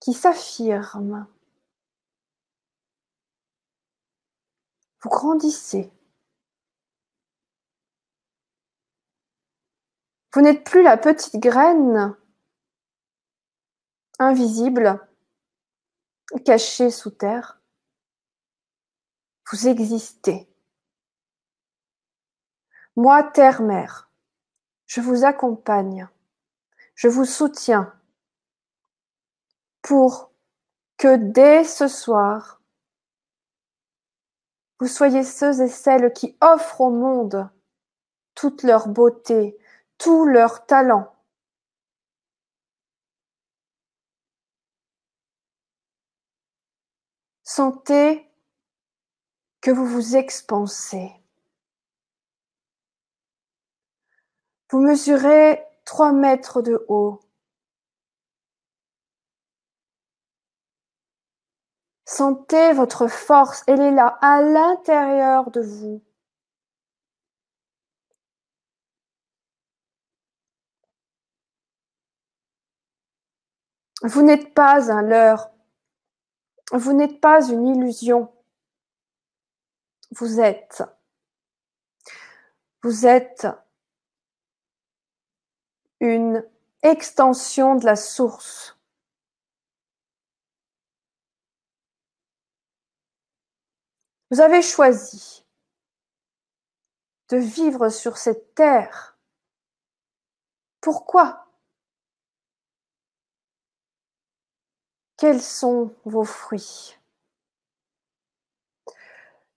qui s'affirme. Vous grandissez. Vous n'êtes plus la petite graine invisible, cachée sous terre. Vous existez. Moi, terre-mère, je vous accompagne, je vous soutiens pour que dès ce soir, vous soyez ceux et celles qui offrent au monde toute leur beauté, tous leurs talents. Sentez que vous vous expansez. Vous mesurez 3 mètres de haut. Sentez votre force, elle est là, à l'intérieur de vous. Vous n'êtes pas un leurre, vous n'êtes pas une illusion. Vous êtes une extension de la source. Vous avez choisi de vivre sur cette terre. Pourquoi ? Quels sont vos fruits?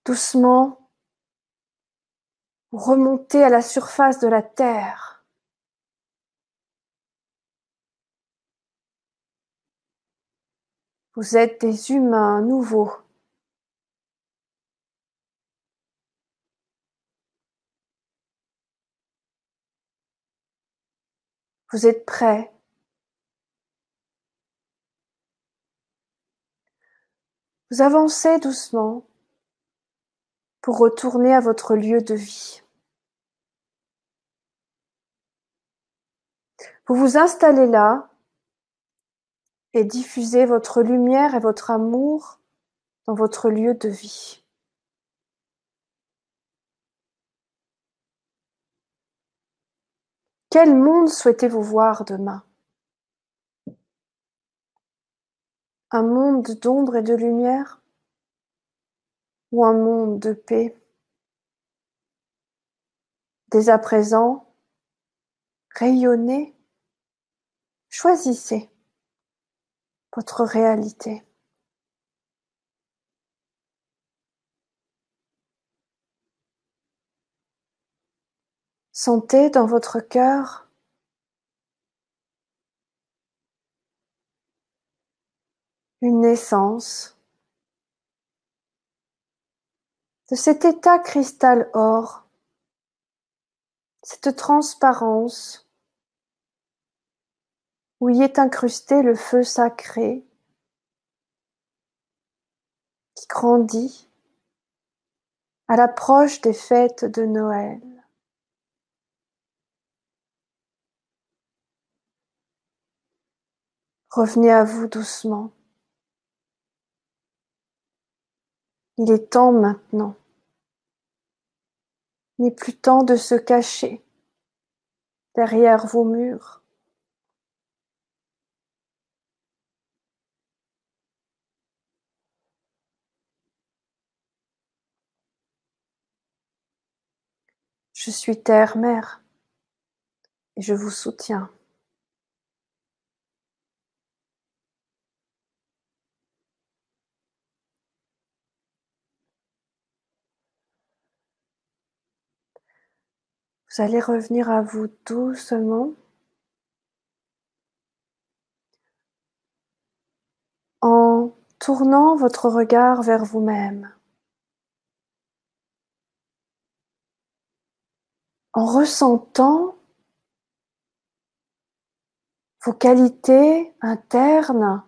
Doucement, remontez à la surface de la terre. Vous êtes des humains nouveaux. Vous êtes prêts. Vous avancez doucement pour retourner à votre lieu de vie. Vous vous installez là et diffusez votre lumière et votre amour dans votre lieu de vie. Quel monde souhaitez-vous voir demain ? Un monde d'ombre et de lumière ou un monde de paix? Dès à présent, rayonnez, choisissez votre réalité. Sentez dans votre cœur une naissance de cet état cristal or, cette transparence où y est incrusté le feu sacré qui grandit à l'approche des fêtes de Noël. Revenez à vous doucement. Il est temps maintenant. Il n'est plus temps de se cacher derrière vos murs. Je suis terre mère et je vous soutiens. Vous allez revenir à vous doucement, en tournant votre regard vers vous-même, en ressentant vos qualités internes,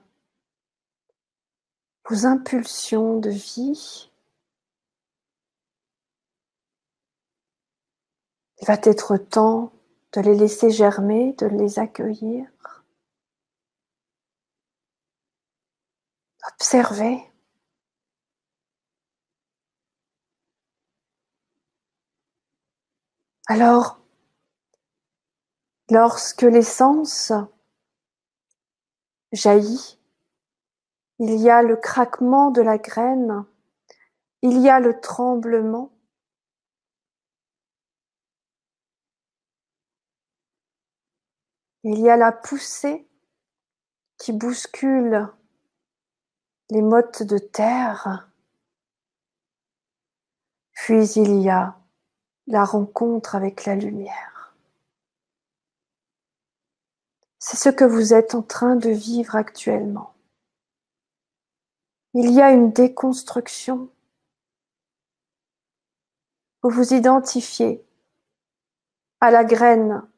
vos impulsions de vie. Il va être temps de les laisser germer, de les accueillir. Observez. Alors, lorsque l'essence jaillit, il y a le craquement de la graine, il y a le tremblement. Il y a la poussée qui bouscule les mottes de terre. Puis il y a la rencontre avec la lumière. C'est ce que vous êtes en train de vivre actuellement. Il y a une déconstruction. Vous vous identifiez à la graine,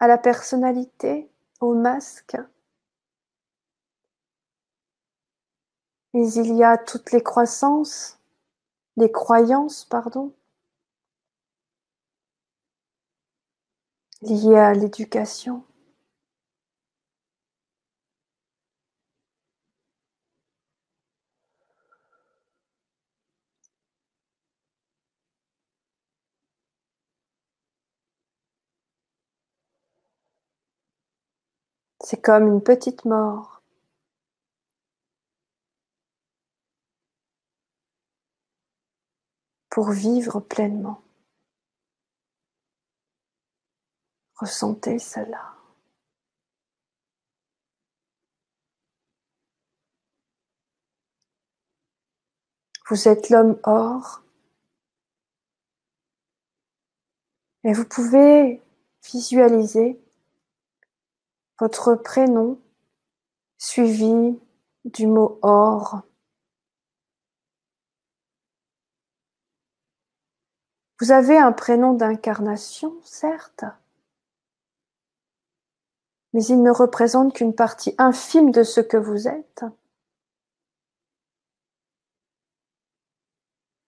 à la personnalité, au masque. Mais il y a toutes les croissances, les croyances, pardon, liées à l'éducation. C'est comme une petite mort. Pour vivre pleinement. Ressentez cela. Vous êtes l'homme or. Et vous pouvez visualiser votre prénom suivi du mot or. Vous avez un prénom d'incarnation, certes, mais il ne représente qu'une partie infime de ce que vous êtes.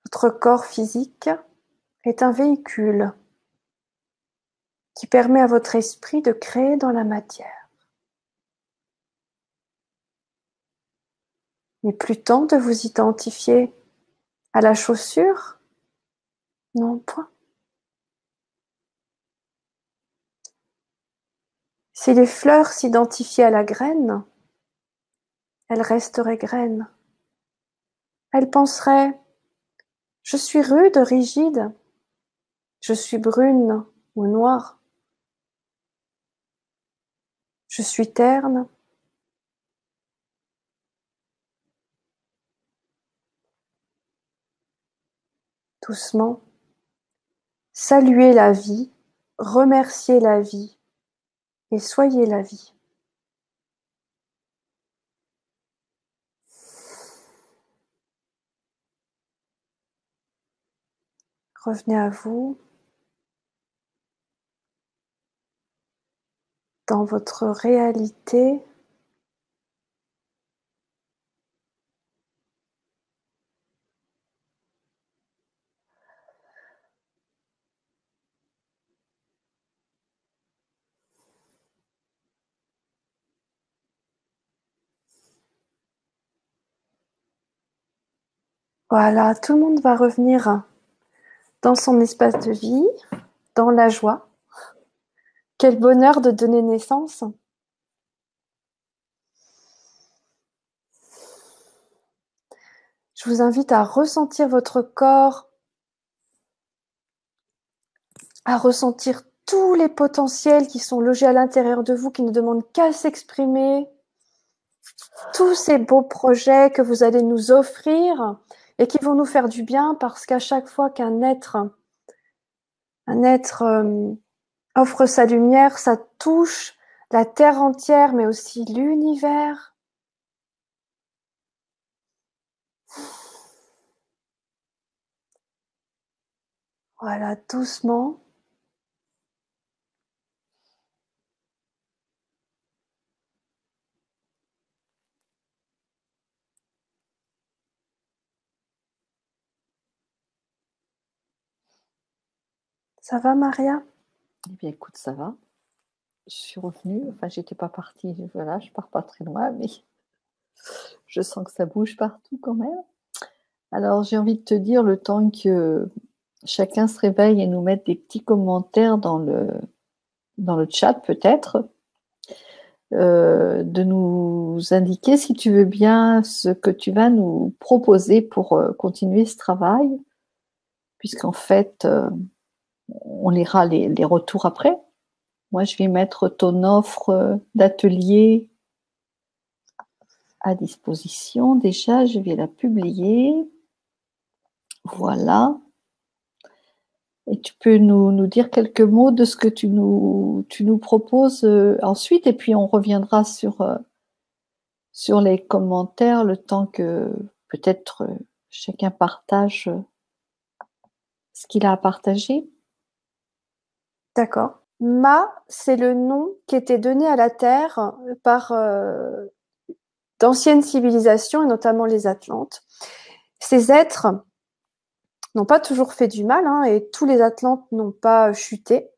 Votre corps physique est un véhicule qui permet à votre esprit de créer dans la matière. Il n'est plus temps de vous identifier à la chaussure? Non, point. Si les fleurs s'identifiaient à la graine, elles resteraient graines. Elles penseraient « Je suis rude, rigide, je suis brune ou noire, je suis terne. » Doucement, saluez la vie, remerciez la vie et soyez la vie. Revenez à vous, dans votre réalité. Voilà, tout le monde va revenir dans son espace de vie, dans la joie. Quel bonheur de donner naissance. Je vous invite à ressentir votre corps, à ressentir tous les potentiels qui sont logés à l'intérieur de vous, qui ne demandent qu'à s'exprimer, tous ces beaux projets que vous allez nous offrir et qui vont nous faire du bien, parce qu'à chaque fois qu'un être offre sa lumière, ça touche la terre entière, mais aussi l'univers. Voilà, doucement. Ça va, Maria? Eh bien, écoute, ça va. Je suis revenue. Enfin, j'étais pas partie. Voilà, je pars pas très loin, mais je sens que ça bouge partout quand même. Alors, j'ai envie de te dire, le temps que chacun se réveille et nous mette des petits commentaires dans le chat, peut-être, de nous indiquer, si tu veux bien, ce que tu vas nous proposer pour continuer ce travail, puisqu'en fait... on lira les retours après. Moi, je vais mettre ton offre d'atelier à disposition. Déjà, je vais la publier. Voilà. Et tu peux nous dire quelques mots de ce que tu nous proposes ensuite. Et puis, on reviendra sur les commentaires, le temps que peut-être chacun partage ce qu'il a à partager. D'accord. Mâ, c'est le nom qui était donné à la Terre par d'anciennes civilisations, et notamment les Atlantes. Ces êtres n'ont pas toujours fait du mal, hein, et tous les Atlantes n'ont pas chuté.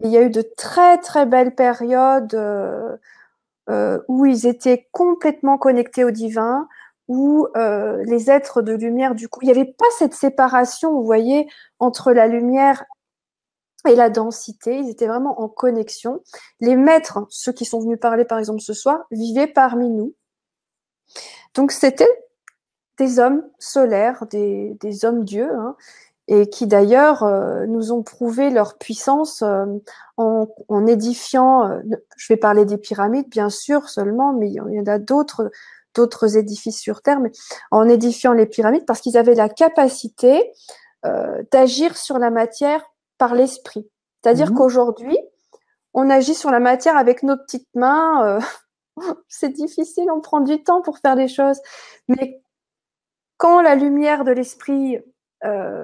Il y a eu de très très belles périodes où ils étaient complètement connectés au divin, où les êtres de lumière, du coup, il n'y avait pas cette séparation, vous voyez, entre la lumière et la densité, ils étaient vraiment en connexion. Les maîtres, ceux qui sont venus parler par exemple ce soir, vivaient parmi nous. Donc c'était des hommes solaires, des hommes dieux, hein, et qui d'ailleurs nous ont prouvé leur puissance en édifiant, je vais parler des pyramides bien sûr seulement, mais il y en a d'autres édifices sur Terre, mais en édifiant les pyramides, parce qu'ils avaient la capacité d'agir sur la matière par l'esprit. C'est-à-dire qu'aujourd'hui, on agit sur la matière avec nos petites mains. C'est difficile, on prend du temps pour faire les choses. Mais quand la lumière de l'esprit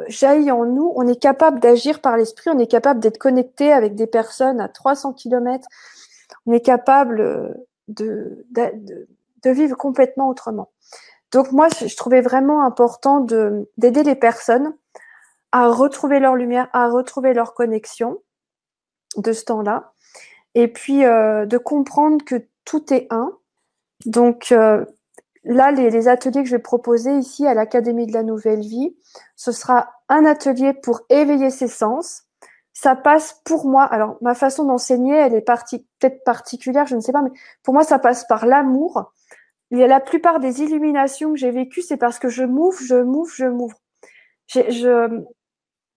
jaillit en nous, on est capable d'agir par l'esprit, on est capable d'être connecté avec des personnes à 300 km. On est capable de vivre complètement autrement. Donc moi, je trouvais vraiment important d'aider les personnes à retrouver leur lumière, à retrouver leur connexion de ce temps-là, et puis de comprendre que tout est un. Donc là, les ateliers que je vais proposer ici à l'Académie de la Nouvelle Vie, ce sera un atelier pour éveiller ses sens. Ça passe pour moi, alors ma façon d'enseigner, elle est peut-être particulière, je ne sais pas, mais pour moi, ça passe par l'amour. Et la plupart des illuminations que j'ai vécues, c'est parce que je m'ouvre, je m'ouvre, je m'ouvre.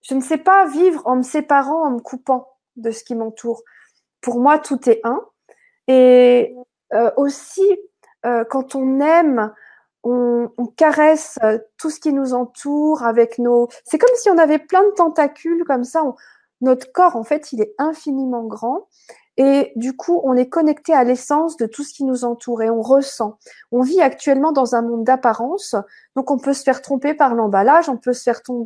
Je ne sais pas vivre en me séparant, en me coupant de ce qui m'entoure. Pour moi, tout est un. Et aussi, quand on aime, on caresse tout ce qui nous entoure avec nos... C'est comme si on avait plein de tentacules comme ça. Notre corps, en fait, il est infiniment grand. Et du coup, on est connecté à l'essence de tout ce qui nous entoure et on ressent. On vit actuellement dans un monde d'apparence, donc on peut se faire tromper par l'emballage, on peut se faire tromper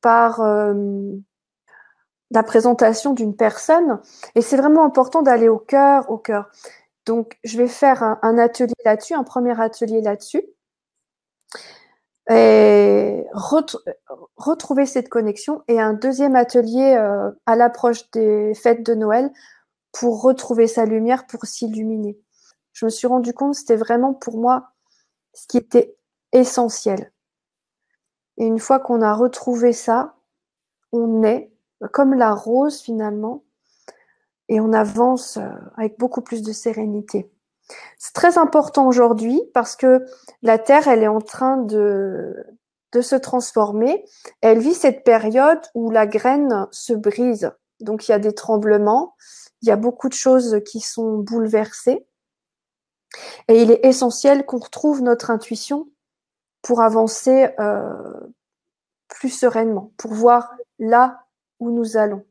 par la présentation d'une personne. Et c'est vraiment important d'aller au cœur, au cœur. Donc, je vais faire un atelier là-dessus, un premier atelier là-dessus. Et retrouver cette connexion, et un deuxième atelier à l'approche des fêtes de Noël pour retrouver sa lumière, pour s'illuminer. Je me suis rendu compte, c'était vraiment pour moi ce qui était essentiel. Et une fois qu'on a retrouvé ça, on est comme la rose finalement, et on avance avec beaucoup plus de sérénité. C'est très important aujourd'hui parce que la Terre, elle est en train de se transformer. Elle vit cette période où la graine se brise. Donc, il y a des tremblements, il y a beaucoup de choses qui sont bouleversées. Et il est essentiel qu'on retrouve notre intuition pour avancer plus sereinement, pour voir là où nous allons.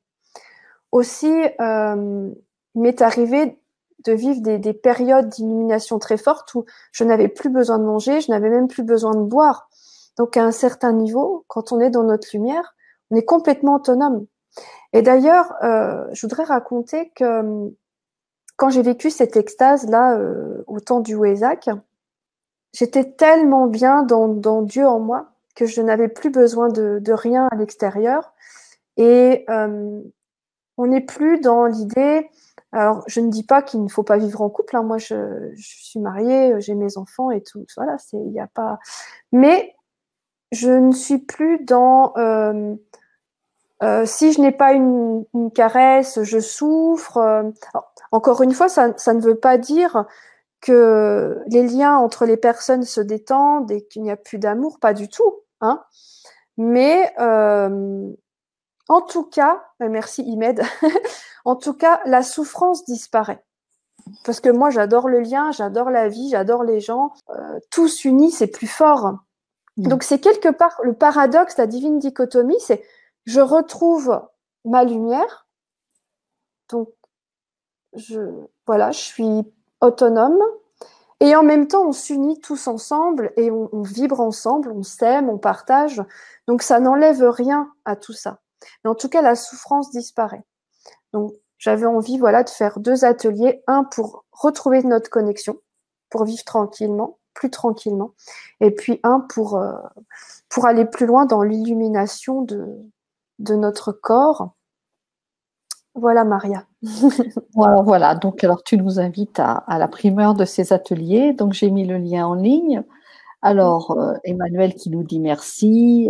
Aussi, il m'est arrivé de vivre des périodes d'illumination très fortes où je n'avais plus besoin de manger, je n'avais même plus besoin de boire. Donc, à un certain niveau, quand on est dans notre lumière, on est complètement autonome. Et d'ailleurs, je voudrais raconter que quand j'ai vécu cette extase-là au temps du WESAC, j'étais tellement bien dans Dieu en moi que je n'avais plus besoin de rien à l'extérieur. Et on n'est plus dans l'idée... Alors, je ne dis pas qu'il ne faut pas vivre en couple. Hein. Moi, je suis mariée, j'ai mes enfants et tout. Voilà, il n'y a pas... Mais je ne suis plus dans... si je n'ai pas une caresse, je souffre. Alors, encore une fois, ça ne veut pas dire que les liens entre les personnes se détendent et qu'il n'y a plus d'amour, pas du tout. Hein. Mais en tout cas, merci Imed, en tout cas, la souffrance disparaît. Parce que moi, j'adore le lien, j'adore la vie, j'adore les gens. Tous unis, c'est plus fort. Mmh. Donc, c'est quelque part le paradoxe, la divine dichotomie, c'est je retrouve ma lumière, donc je suis autonome, et en même temps, on s'unit tous ensemble et on vibre ensemble, on s'aime, on partage, donc ça n'enlève rien à tout ça. Mais en tout cas, la souffrance disparaît. Donc, j'avais envie, de faire 2 ateliers, un pour retrouver notre connexion, pour vivre tranquillement, plus tranquillement, et puis un pour aller plus loin dans l'illumination de notre corps. Voilà, Maria. Alors voilà, donc tu nous invites à la primeur de ces ateliers. Donc j'ai mis le lien en ligne. Alors Emmanuel qui nous dit merci,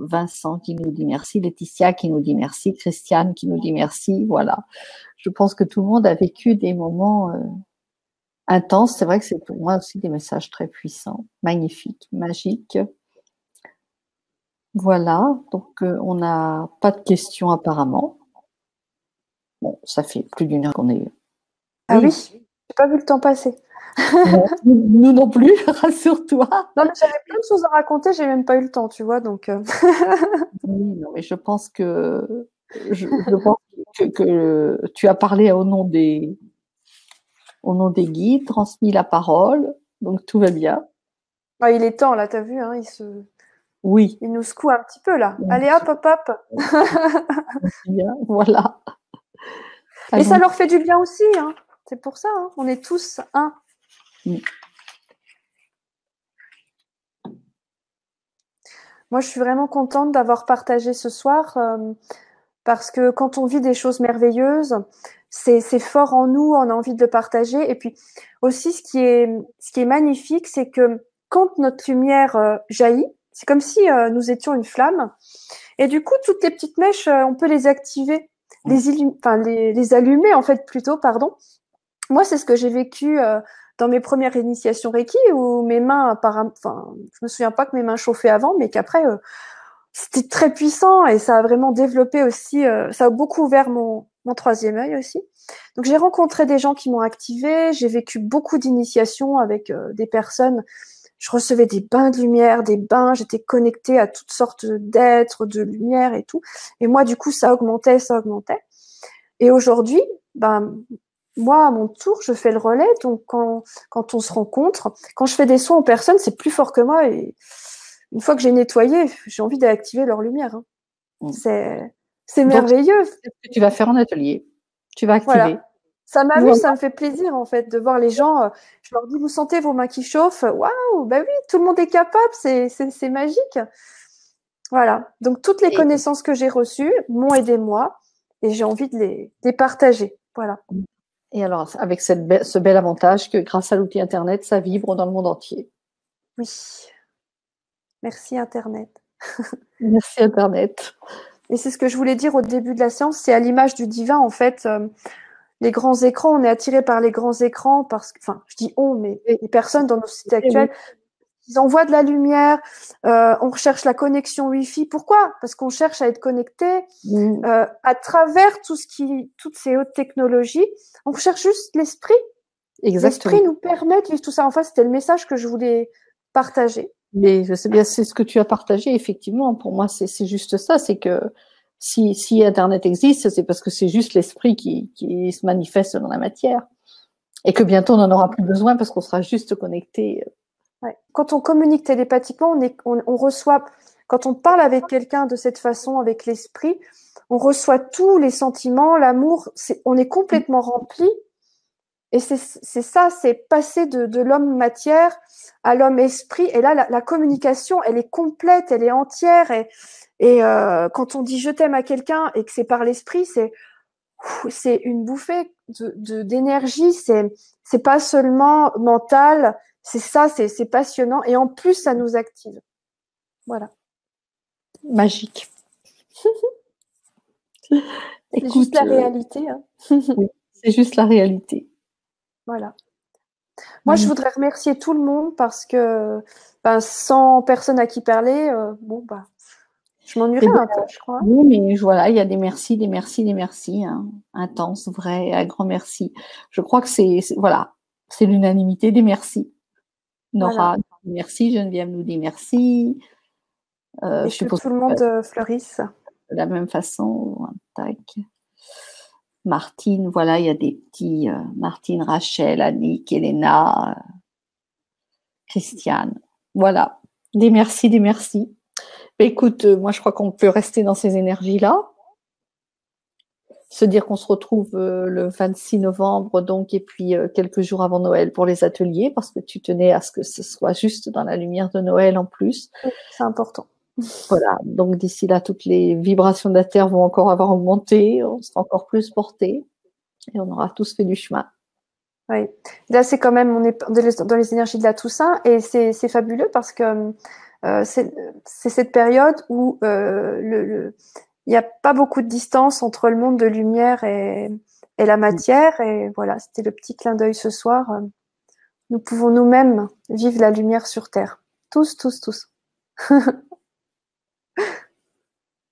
Vincent qui nous dit merci, Laetitia qui nous dit merci, Christiane qui nous dit merci. Voilà, je pense que tout le monde a vécu des moments intenses. C'est vrai que c'est pour moi aussi des messages très puissants, magnifiques, magiques. Voilà, donc on n'a pas de questions apparemment. Bon, ça fait plus d'une heure qu'on est... Ah oui, je n'ai pas vu le temps passer. Nous non plus, rassure-toi. Non, mais j'avais plein de choses à raconter, j'ai même pas eu le temps, tu vois, donc... Oui, non, mais je pense que... Je pense que tu as parlé au nom des guides, transmis la parole, donc tout va bien. Ah, il est temps, là, t'as vu, hein, Oui. Il nous secoue un petit peu, là. Oui. Allez, hop, hop, hop. Bien, voilà. Et ça leur fait du bien aussi. Hein. C'est pour ça. Hein. On est tous un. Oui. Moi, je suis vraiment contente d'avoir partagé ce soir parce que quand on vit des choses merveilleuses, c'est fort en nous, on a envie de le partager. Et puis aussi, ce qui est magnifique, c'est que quand notre lumière jaillit, c'est comme si nous étions une flamme. Et du coup, toutes les petites mèches, on peut les activer, les allumer en fait plutôt, pardon. Moi, c'est ce que j'ai vécu dans mes premières initiations Reiki où mes mains, je me souviens pas que mes mains chauffaient avant, mais qu'après, c'était très puissant et ça a vraiment développé aussi, ça a beaucoup ouvert mon 3e œil aussi. Donc, j'ai rencontré des gens qui m'ont activée, j'ai vécu beaucoup d'initiations avec des personnes. Je recevais des bains de lumière, j'étais connectée à toutes sortes d'êtres, de lumière et tout. Et moi, du coup, ça augmentait. Et aujourd'hui, moi, à mon tour, je fais le relais. Donc, quand on se rencontre, quand je fais des soins aux personnes, c'est plus fort que moi. Et une fois que j'ai nettoyé, j'ai envie d'activer leur lumière. Hein. C'est merveilleux. C'est ce que tu vas faire en atelier. Tu vas activer. Voilà. Ça m'amuse, Ça me fait plaisir en fait de voir les gens. Je leur dis, vous sentez vos mains qui chauffent? Waouh, bah oui, tout le monde est capable, c'est magique. Voilà, donc toutes les connaissances que j'ai reçues m'ont aidé moi et j'ai envie de les partager. Voilà. Et alors, avec ce bel avantage que grâce à l'outil Internet, ça vibre dans le monde entier. Oui, Merci Internet. Merci Internet. Et c'est ce que je voulais dire au début de la séance, c'est à l'image du divin, en fait, les grands écrans, on est attiré par les grands écrans, parce que, enfin, je dis on, mais les personnes dans nos sociétés actuelles, ils envoient de la lumière, on recherche la connexion Wi-Fi. Pourquoi? Parce qu'on cherche à être connecté à travers tout ce qui, toutes ces hautes technologies. On recherche juste l'esprit. L'esprit nous permet de vivre tout ça. En fait, c'était le message que je voulais partager. Mais je sais bien, c'est ce que tu as partagé, effectivement. Pour moi, c'est juste ça. C'est que si Internet existe, c'est parce que c'est juste l'esprit qui se manifeste dans la matière. Et que bientôt, on n'en aura plus besoin parce qu'on sera juste connecté. Ouais. Quand on communique télépathiquement, on reçoit, quand on parle avec quelqu'un de cette façon, avec l'esprit, on reçoit tous les sentiments, l'amour, on est complètement rempli. Et c'est ça, c'est passer de l'homme matière à l'homme esprit. Et là, la communication, elle est complète, elle est entière. Et quand on dit je t'aime à quelqu'un et que c'est par l'esprit, c'est une bouffée d'énergie. C'est pas seulement mental. C'est ça, c'est passionnant. Et en plus, ça nous active. Voilà. Magique. C'est juste la réalité. Hein. C'est juste la réalité. Voilà. Moi, je voudrais remercier tout le monde parce que sans personne à qui parler, je m'ennuierais un peu, je crois. Oui, mais voilà, il y a des merci hein, intenses, vrais, un grand merci. Je crois que c'est l'unanimité des merci. Nora nous dit merci, Geneviève nous dit merci. Et je suppose que tout le monde fleurisse. De la même façon, tac. Martine, voilà, il y a des petits Martine, Rachel, Annick, Elena, Christiane. Voilà, des merci. Mais écoute, moi je crois qu'on peut rester dans ces énergies-là. Se dire qu'on se retrouve le 26 novembre, donc, et puis quelques jours avant Noël pour les ateliers, parce que tu tenais à ce que ce soit juste dans la lumière de Noël en plus. C'est important. Voilà, donc d'ici là, toutes les vibrations de la Terre vont encore avoir augmenté, on sera encore plus porté et on aura tous fait du chemin. Oui, là c'est quand même, on est dans les énergies de la Toussaint et c'est fabuleux parce que c'est cette période où il n'y a pas beaucoup de distance entre le monde de lumière et la matière et voilà, c'était le petit clin d'œil ce soir. Nous pouvons nous-mêmes vivre la lumière sur Terre, tous.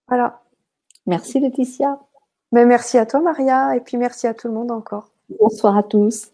Voilà. Merci Laetitia. Mais merci à toi Maria et puis merci à tout le monde encore. Bonsoir à tous.